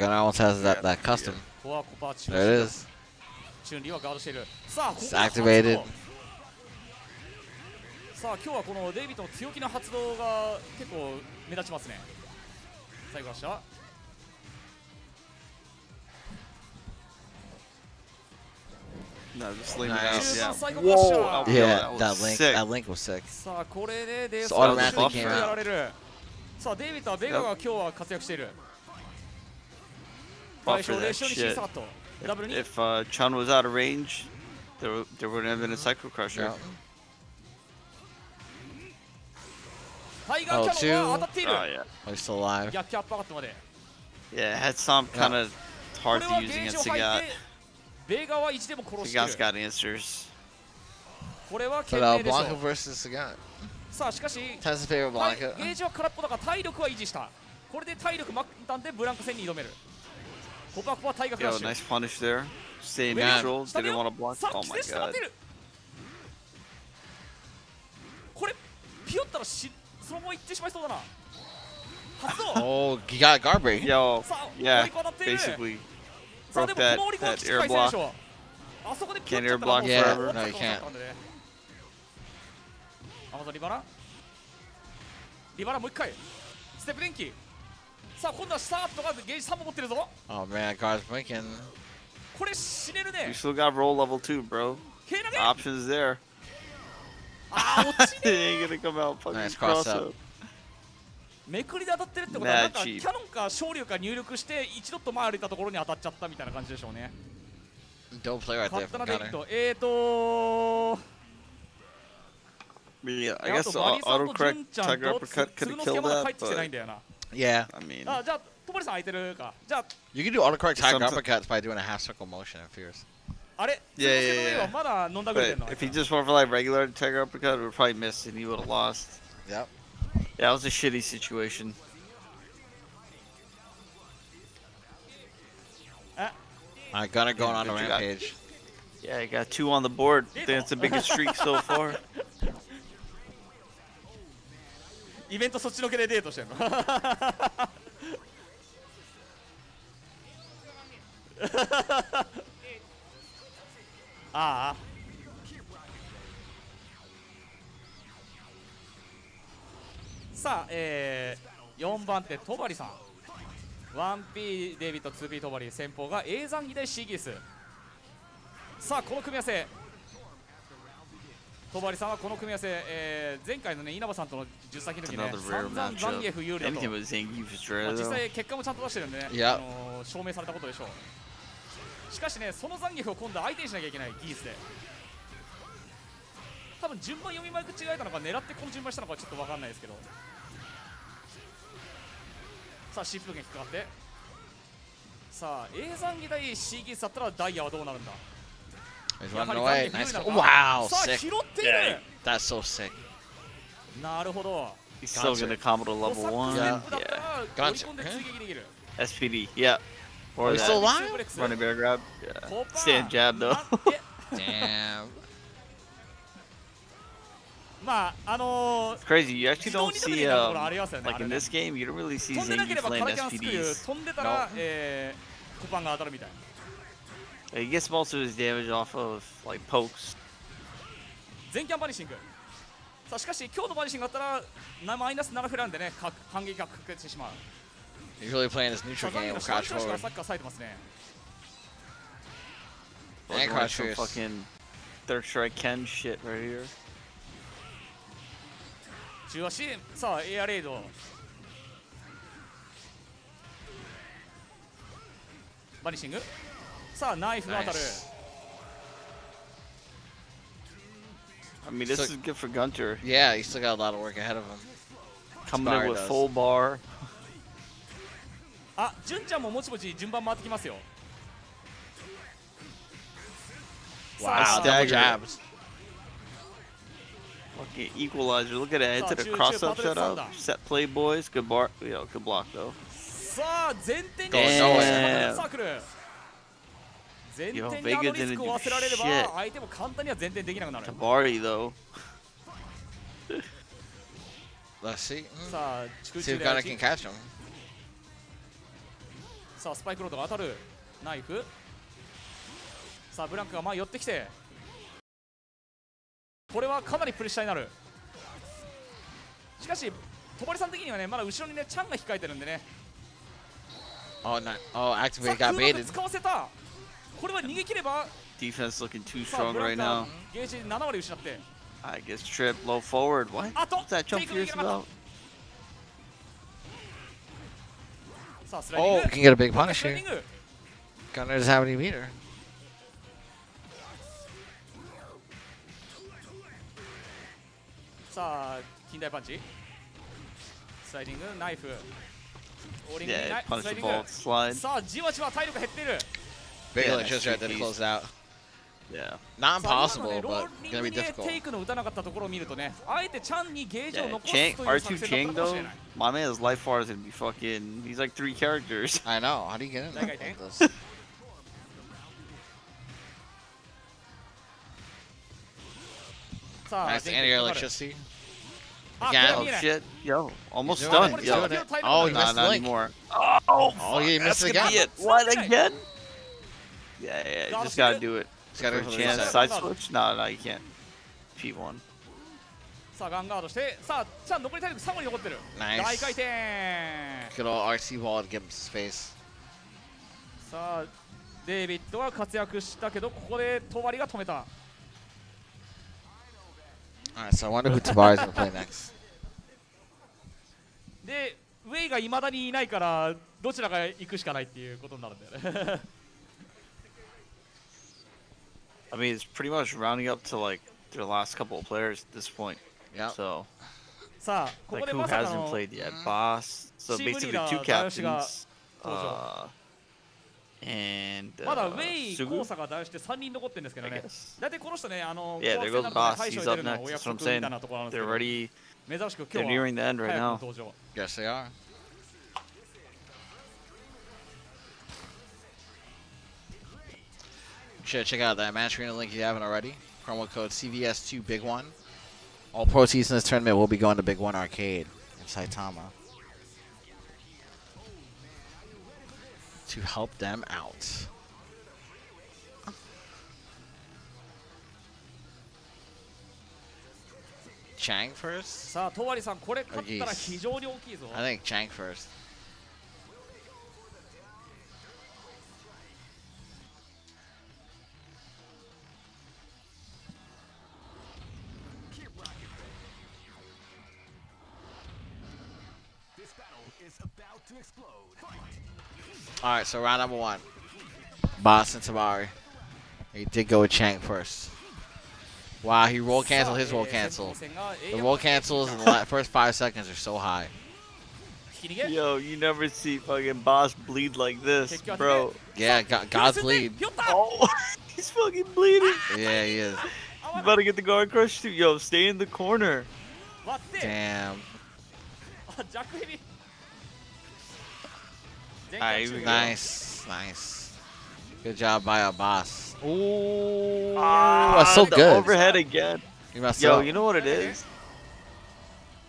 almost has that that custom. There it is. It's activated. No, just leave nice. It out. Yeah, whoa. Yeah, yeah, that, that link, sick. That link was sick. It's automatically came out. Yep. If, if uh, Chun was out of range, there, there wouldn't have been a Psycho Crusher. Yeah. Oh, two. Oh, yeah. Oh, he's still alive. Yeah, had some kind of yeah. hard to use against Sagat. Sagat's got answers. But uh, Blanca versus Sagat. That's the favorite Blanca. Yo, nice punish there. Stay neutral. Didn't want to block. Oh my god. Oh, he got guard break. Yo, yeah, basically broke that, that air block. Can't air block yeah. forever. No, you can't. Oh man, guard's breaking. You still got roll level two, bro. Options there. It ain't gonna come out. Fucking nice cross up. Mad cheat. Don't play right there from Gunner. Yeah, I guess autocorrect tiger uppercut could have killed that, but yeah, I mean, you can do autocorrect tiger uppercuts by doing a half circle motion in Fierce. Yeah, yeah, yeah. But if he just went for like regular tiger uppercut, it would probably miss and he would have lost. Yep. Yeah, that was a shitty situation. I got it going yeah, on a rampage. Got, yeah, I got two on the board. I think that's the biggest streak so far. Ah. Sa, eh, four-bante Tobari-san. one P デビと ツーピー トバリー先方が Aizangi でシギス。さあこの組み合わせ。トバリーさんはこの組み合わせ、えー、前回のね稲葉さんとのじゅっ先の時ね。ザンザンギエフ有利だと。実際結果もちゃんと出してるんでね。あの証明されたことでしょう。しかしねそのザンギエフを今度相手にしなきゃいけないギースで。多分順番読み間違えたのか狙ってこの順番したのかちょっとわかんないですけど。 さあ疾風が引っかかってさあエーザンギ対シーギースだったらダイヤはどうなるんだやはりザンギ不利なのかさあ拾っているなるほど He's still gonna combo to level one. Yeah. Gotcha. S P D. Yeah. Or that. Still alive? Running bear grab. Yeah. Stand jab though. Damn. Crazy, you actually don't see, um, like in this game, you don't really see Zangief playing S P Ds. Nope. He gets most of his damage off of, like, pokes. He's really playing this neutral game with Crouch Forward. And Crouch Fierce. Fucking third strike Ken shit right here. 中足さあエアレイドバニシングさあナイフが当たる I mean this is good for Gunther. Yeah, he's still got a lot of work ahead of him. Coming in with full bar. あ、ジュンちゃんももちもち順番回ってきますよ Wow, double jabs. Fucking equalizer. Look at it. Into the cross-up setup. Set play, boys. Good bar. Yo, good block though. Damn. Yo, Vega didn't do shit. Tabari though. Let's see. Mm. See if Gana can catch him. Spike Roadが当たる。ナイフ。さあブランクが前寄ってきて。 これはかなりプレッシャーになるしかしトバリさん的にはねまだ後ろにねチャンが控えてるんでねああアクティブがベイル使わせたこれは逃げ切ればディフェンス looking too strong right now ゲージseven割失って I guess trip low forward what what's that jump fierce about さあスライディング oh can get a big punish here Gunner doesn't have any meter Yeah, punch the ball, slide. Big electricity that closed out. Yeah. Not impossible, but gonna be difficult. Yeah, Chang, R two Chang though, my man's life bar is gonna be fucking. He's like three characters. I know. How do you get in like this? Nice anti-air electricity. Yeah, oh shit. Yo, almost done. Yo. Oh, he nah, missed the link. Anymore. Oh, oh he missed the gap. What, again? Yeah, yeah, yeah. Just gotta do it. Just gotta have a chance. Side switch? No, no, you can't. P one. Nice. Good old R C wall to give him some space. さあ、デイビッドは活躍したけど、ここでトバリが止めた。 Alright, so I wonder who Tabari's gonna play next. I mean, it's pretty much rounding up to like their last couple of players at this point. Yeah. So, like who hasn't played yet? Boss. So basically two captains. Uh, And uh, Tsugu, I guess. Yeah, there goes Boss. He's up next. That's what I'm saying. They're already they're nearing the end right now. Yes, they are. sure to check out that Match Arena link if you haven't already. Promo code C V S two big one. All proceeds in this tournament will be going to Big One Arcade in Saitama to help them out. Chang first? Or Geese? I think Chang first. Alright, so round number one. Boss and Tabari. He did go with Chang first. Wow, he roll canceled his roll cancel. The roll cancels in the first five seconds are so high. Yo, you never see fucking Boss bleed like this, bro. Yeah, God, God's bleed. Oh, he's fucking bleeding. Yeah, he is. He's about to get the guard crushed too. Yo, stay in the corner. Damn. Alright, nice, nice. Good job by our Boss. Ooh, ah, that's so good. Overhead again. You must Yo, up. You know what it is?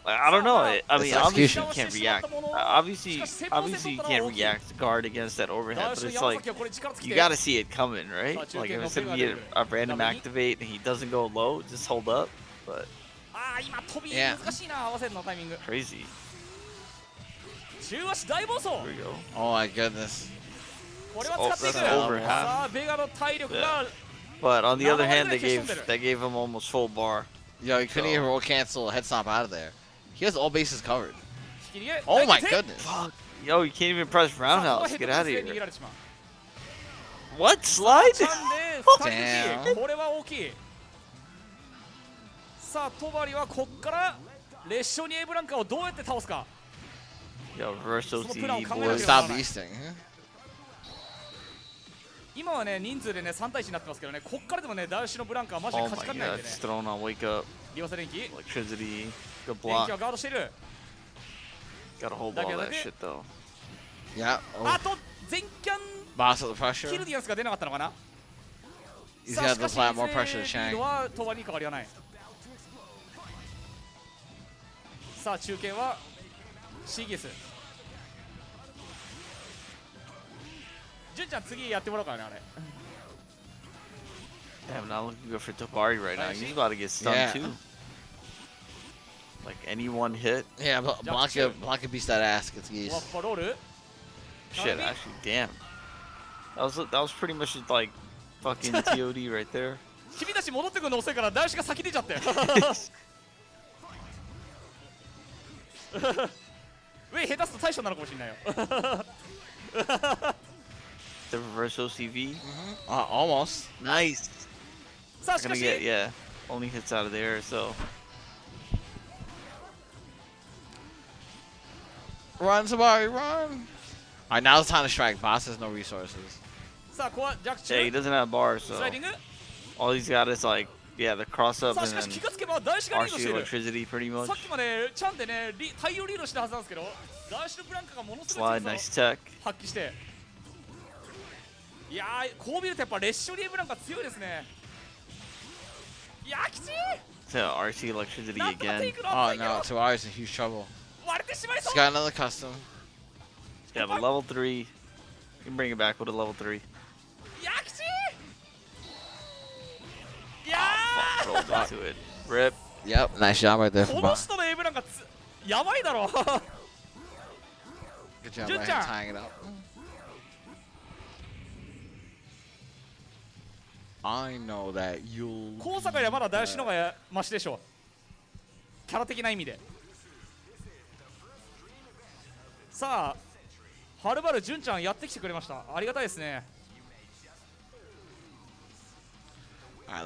Like, I don't know. I mean, it's obviously you can't react. Uh, obviously, obviously you can't react to guard against that overhead, but it's like you got to see it coming, right? Like if it's gonna be a, a random activate and he doesn't go low, just hold up. But yeah, crazy. Here we go. Oh my goodness. Oh, that's over half. Yeah. But on the other hand, they gave they gave him almost full bar. Yo, he couldn't so. even roll cancel head stomp out of there. He has all bases covered. Oh my goodness. Fuck. Yo, you can't even press roundhouse. Get out of here. What? Slide? Damn. Yo, reverse O T E, boy. Stop beasting. Oh my god, it's thrown on wake up. Electricity, good block. Gotta hold all that shit though. Yeah. Oh. Boss of the pressure. He's gotta apply more pressure to Shang. Damn, not looking good for Tabari right now. He's about to get stunned yeah. too. Like any one hit. Yeah, but Blanca, Blanca beats that ass against Geese. Shit, actually, damn. That was that was pretty much just like fucking T O D right there. The reverse O C V. Mm-hmm. uh, almost. Nice. We're gonna get, yeah, only hits out of there, so. Run, Sabari, run. Alright, now it's time to strike. Boss has no resources. Yeah, he doesn't have bars, so. All he's got is, like, yeah, the cross up and then R C electricity pretty much. Slide, nice tech. So R C electricity again. Oh no, Tsuari's in huge trouble. He's got another custom. Yeah, but level three. You can bring it back with a level three. Oh, fuck, rolled into it. Rip. Yep, nice job right there for Boss. Good job right here, tying it up. I know that you'll Alright, let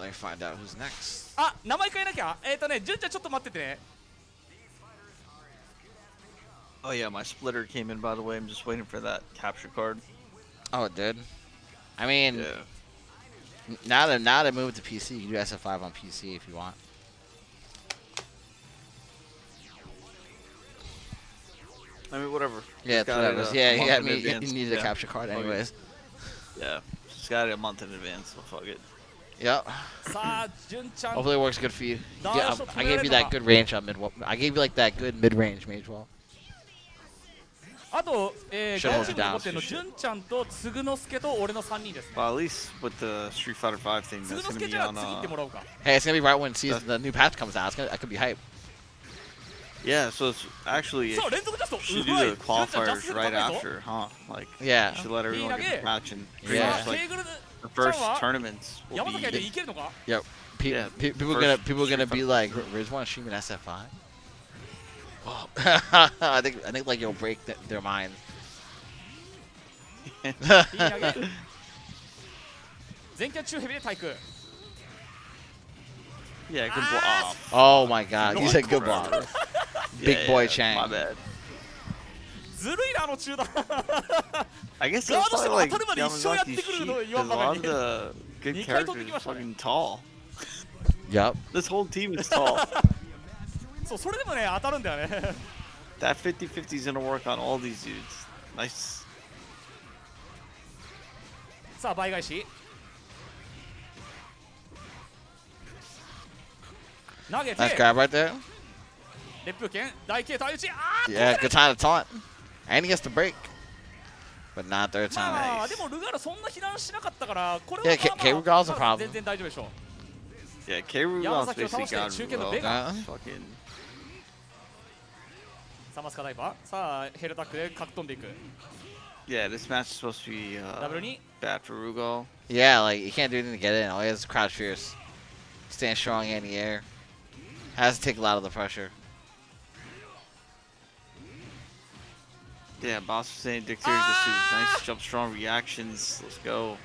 me find out who's next. Ah, oh yeah, my splitter came in, by the way. I'm just waiting for that capture card. Oh, it did? I mean... Yeah. Now that now they moved to P C, you can do S F five on P C if you want. I mean, whatever. Yeah, it's whatever. It, uh, yeah, yeah. I mean, you needed yeah. a capture card, anyways. Okay. Yeah, just got it a month in advance, so fuck it. Yeah. Hopefully it works good for you. Yeah, I gave you that good range on mid. I gave you like that good mid range mage wall. Well, at least with the Street Fighter five thing, that's gonna be on, uh... Hey, it's gonna be right when season, the new patch comes out. It's gonna, I could be hyped. Yeah, so it's actually it should do the qualifiers right after, huh? Like, yeah, should let everyone get the match and pretty much like the first tournaments will be. Yep. Pe yeah, pe people are gonna people are gonna be like, Rizwan streaming S F I. Whoa. I think I think like you'll break th their minds. Yeah, good block. Oh my god, you said good block. Big yeah, boy yeah, Chang. My bad. I guess that's probably like Yamazaki's cheat, because a lot of the good characters are fucking tall. Yep. This whole team is tall. That fifty fifty is gonna work on all these dudes. Nice. Nice grab right there. Yeah, good time to taunt. And he gets the break. But not third time. Nice. Yeah, K-Rugal's a problem. Yeah, K-Rugal's basically got Rugal. Uh, fucking... Yeah, this match is supposed to be uh, bad for Rugal. Yeah, like, he can't do anything to get in. All he has is Crouch Fierce. Stand strong in the air. Has to take a lot of the pressure. Yeah, boss was saying Dictator just did nice jump strong reactions. Let's go.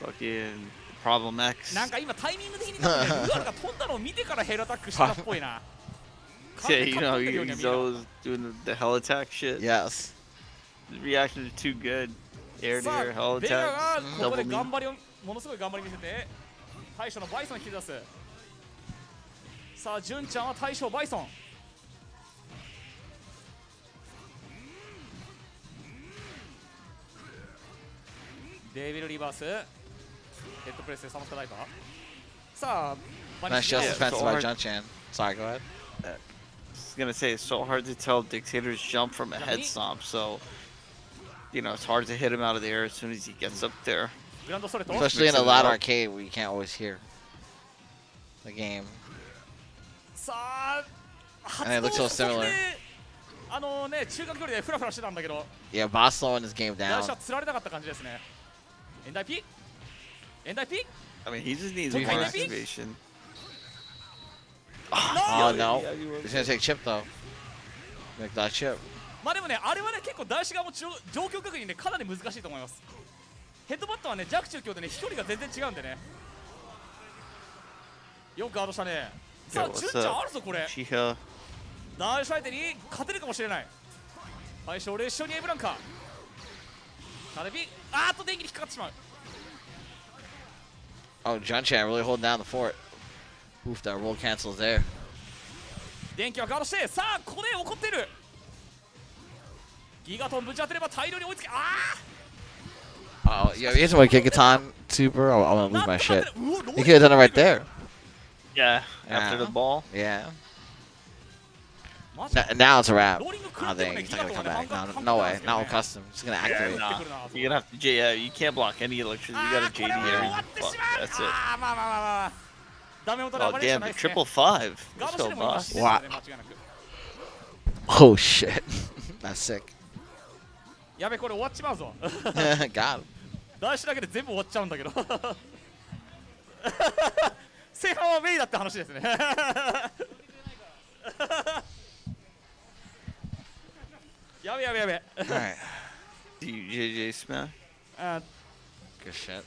Fucking Problem X. Yeah, you know, Yuzo's doing the, the hell attack shit. Yes. The reaction is too good. Air to air, hell attack. Double knee. Nice Justin Fence by John Chan. Sorry, go ahead. Uh, I was gonna say it's so hard to tell Dictator's jump from a head stomp, so you know it's hard to hit him out of the air as soon as he gets up there. Especially in a loud arcade where you can't always hear the game. And it looks so similar. Yeah, boss slowing this game down. I mean, he just needs more activation. Oh, no. He's gonna take chip, though. Make that chip. Okay, what's up? Chiha. Oh, John Chan really holding down the fort. Oof, that roll cancels there. Oh, yeah, here's my kick time. Super, I'm gonna lose my shit. He could have done it right there. Yeah, after yeah. the ball. Yeah. N now it's a wrap. I think he's not gonna come back. No, no way. Not with custom. He's gonna activate. Yeah, nah. You're gonna have to J. You can't block any electricity. You gotta J D everything. Fuck, that's it. Oh damn! The triple five. Let's go, boss. Wow. Oh shit. That's sick. Got him. Alright. Do you J J smash? Uh, Good shit.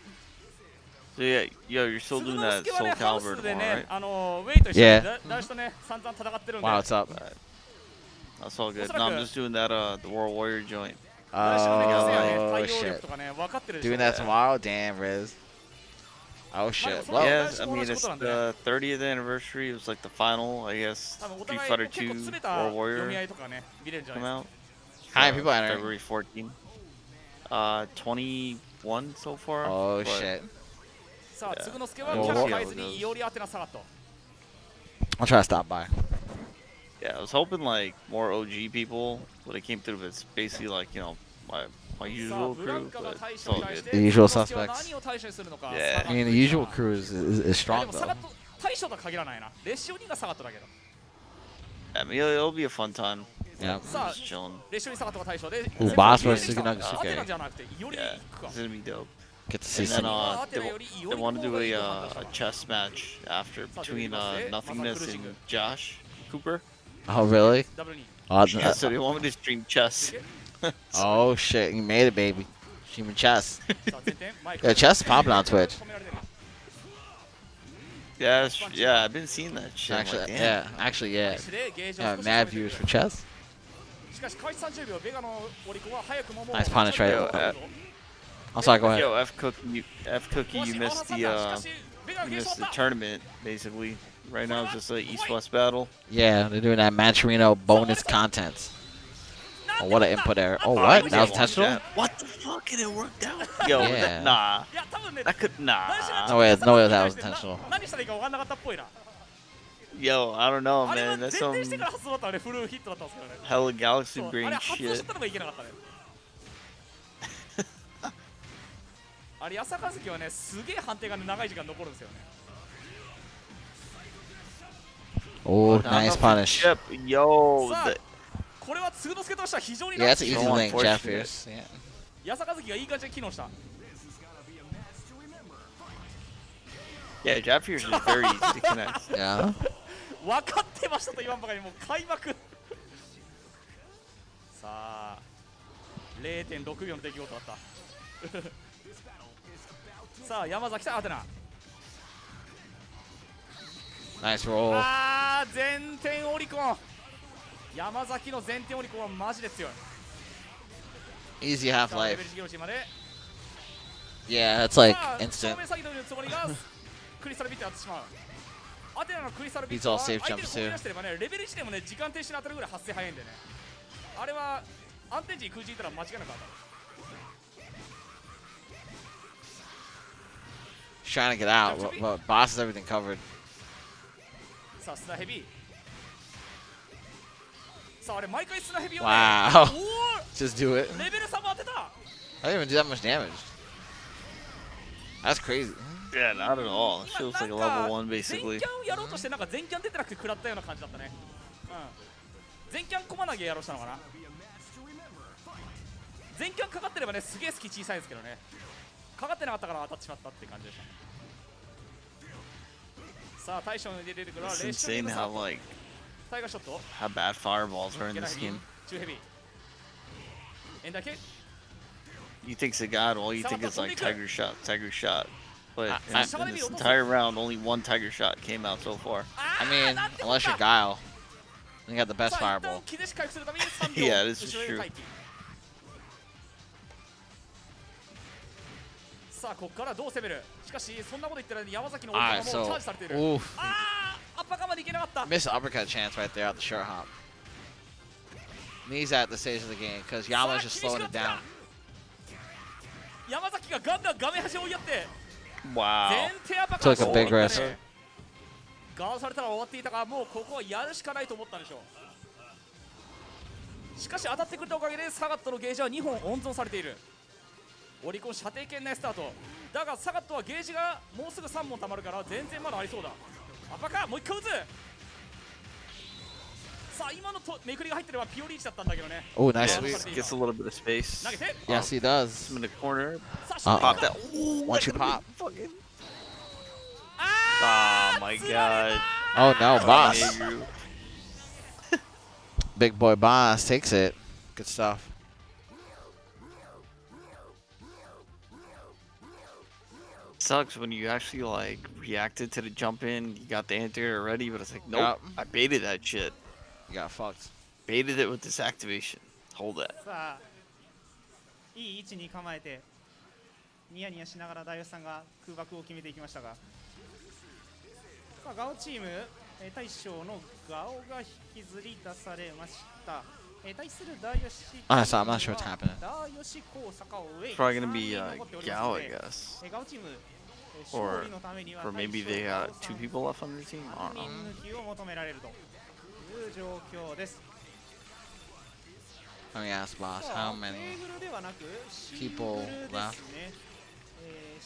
So yeah, yo, you're still doing that Soul Calibur tomorrow, right? Yeah. Wow, what's up? Right. That's all good. No, I'm just doing that, uh, the World Warrior joint. Oh, oh shit. Doing that tomorrow? Damn, Riz. Oh shit. Well, yeah, I mean, it's the thirtieth anniversary. It was like the final, I guess, Street Fighter two World Warrior come out. How many people entering? February fourteenth. Uh, twenty one so far. Oh shit. Yeah. I'll try to stop by. Yeah, I was hoping like more O G people would have came through, but it's basically like, you know, my my usual crew. But it's all good. The usual suspects. Yeah. I mean, the usual crew is is, is strong though. I mean, it'll, it'll be a fun time. Yeah, just chilling. Ooh, boss versus Tsugunosuke. Yeah, it's gonna be dope. Get to see some. Uh, they, they want to do a, uh, a chess match after between uh, Nothingness and Josh Cooper. Oh really? Oh, yeah, so they want me to stream chess. Oh shit, you made it, baby. Streaming chess. Yeah, chess is popping on Twitch. Yeah, yeah, I've been seeing that shit. Actually, like, yeah, actually, yeah. Uh, mad viewers for chess. Nice pawn and trade. Yo, uh, I'm sorry, go ahead. Yo, F Cookie, F Cookie, you missed the, uh, you missed the tournament, basically. Right now it's just an East-West battle. Yeah, they're doing that Match Arena bonus content. Oh, what an input error. Oh, what? That was intentional? What the fuck? And it worked out? Yo, yeah. that, nah. That could, nah. No way, no way that was intentional. Yo, I don't know, man. That's some hella galaxy brain shit. Oh, nice punish. Yo, the... Yeah, that's an easy link, Crouch Fierce. Yeah. Yeah, Crouch Fierce is very easy to connect. Yeah. Nice roll. Easy half-life. Yeah, that's like instant. These all safe jumps too. He's trying to get out, but, but boss has everything covered. Wow. Just do it. I didn't even do that much damage. That's crazy. Yeah, not at all. She looks like a level one, basically. It's insane how, like, how bad fireballs are in this game. You think Sagat, all you think is like Tiger Shot, Tiger Shot. But I, in, I, in this entire round, only one Tiger Shot came out so far. I mean, unless you're Guile. You got the best fireball. Yeah, this is true. Alright, so, oof. Missed the uppercut chance right there out the short hop. Knees at the stage of the game because Yama's just slowing it down. Wow. Took a big risk. Oh, nice. Yeah, gets a little bit of space. Yes, he does. I'm in the corner. Uh, pop that. Ooh, Once you pop. Fucking... Oh, my God. Oh, no, boss. Big boy boss takes it. Good stuff. Sucks when you actually like reacted to the jump in, you got the anti-air already, but it's like, nope, yep. I baited that shit. You got fucked. Baited it with this activation. Hold that. Oh, so I'm not sure what's happening. Probably gonna be uh, Gao, I guess. Or, or maybe they got two people left on their team. I don't know. Let me ask boss, how many people left?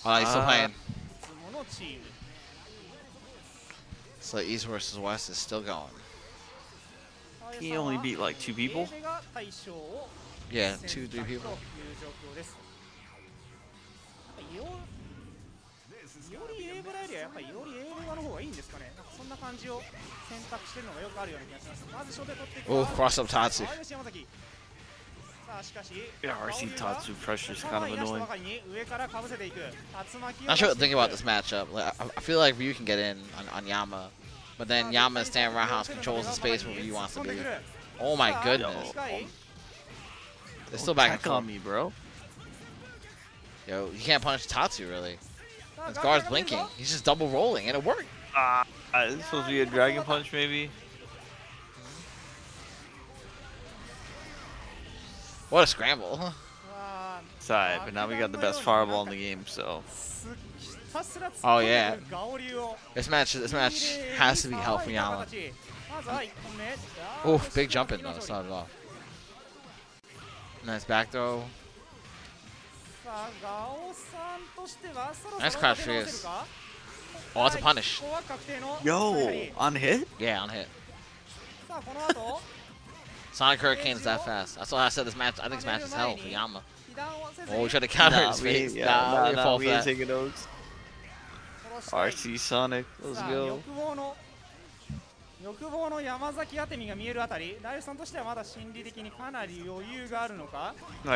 Oh, he's still playing. So East versus West is still going. He only beat like two people? Yeah, two, three people. Oh, cross up Tatsu. Yeah, R C Tatsu pressure is kind of annoying. Not sure what to think about this matchup. Like, I, I feel like Ryu can get in on, on Yama, but then Yama's standing roundhouse controls the space where Ryu wants to be. Oh my goodness. They're still back and forth. On me, bro. Yo, you can't punish Tatsu really. His guard's blinking. He's just double rolling and it worked. Uh, is this supposed to be a dragon punch maybe? What a scramble. Sorry, but now we got the best fireball in the game, so. Oh yeah. This match this match has to be help for Yama. Oof, big jump in though, started off. Nice back throw. Nice Crouch Fierce. Oh, that's a punish. Yo, on hit? Yeah, on hit. Sonic Hurricane's that fast. That's why I said this match. I think this match is hell for Yama. Oh, we tried to counter nah, his face. Yeah, nah, nah, nah, nah, we ain't taking those. R C Sonic, let's go. Like,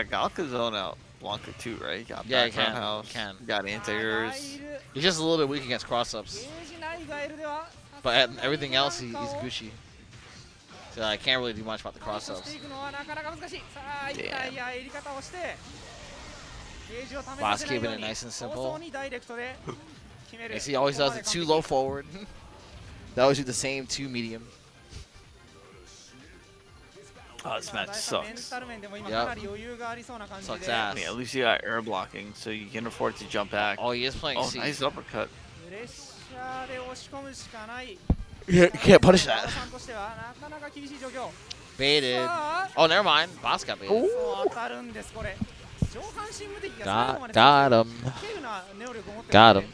Gao can zone out Blanca too, right? He got yeah, back he can. He can. He got anti-airs. He's just a little bit weak against cross-ups. But at everything else, he, he's Gucci. So I can't really do much about the cross-ups. Boss keeping it nice and simple. As he always does it too low forward. They always do the same two medium. Oh, this match sucks. Yep. Sucks ass. Yeah, at least you got air blocking, so you can afford to jump back. Oh, he is playing C. Oh, nice uppercut. You can't punish that. Baited. Oh, never mind. Boss got baited. Got, got him. Got him.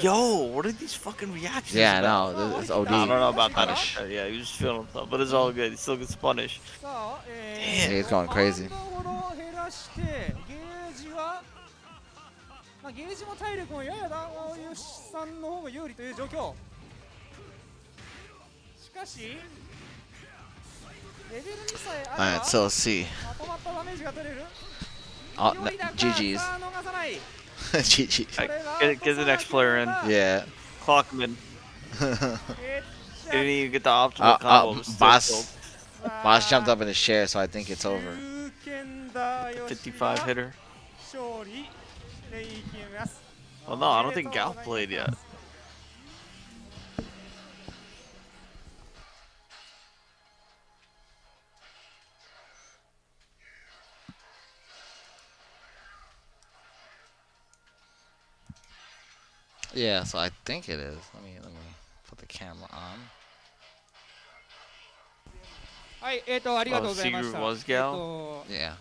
Yo, what are these fucking reactions? Yeah, about? No, it's O D. I don't know about that. Punish. Yeah, he was just feeling himself, but it's all good. He still gets punished. Damn, yeah, he's going crazy. Alright, so let's see. Oh, no, G G's. G G's. Right, get, get the next player in. Yeah. Clockman. Didn't even get the optimal uh, combo. Uh, boss, boss jumped up in his chair, so I think it's over. fifty-five hitter. Well, no, I don't think Gao played yet. Yeah, so I think it is. Let me let me put the camera on. Oh, Sigurd was Gao? Yeah.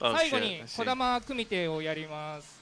Oh shit. I see.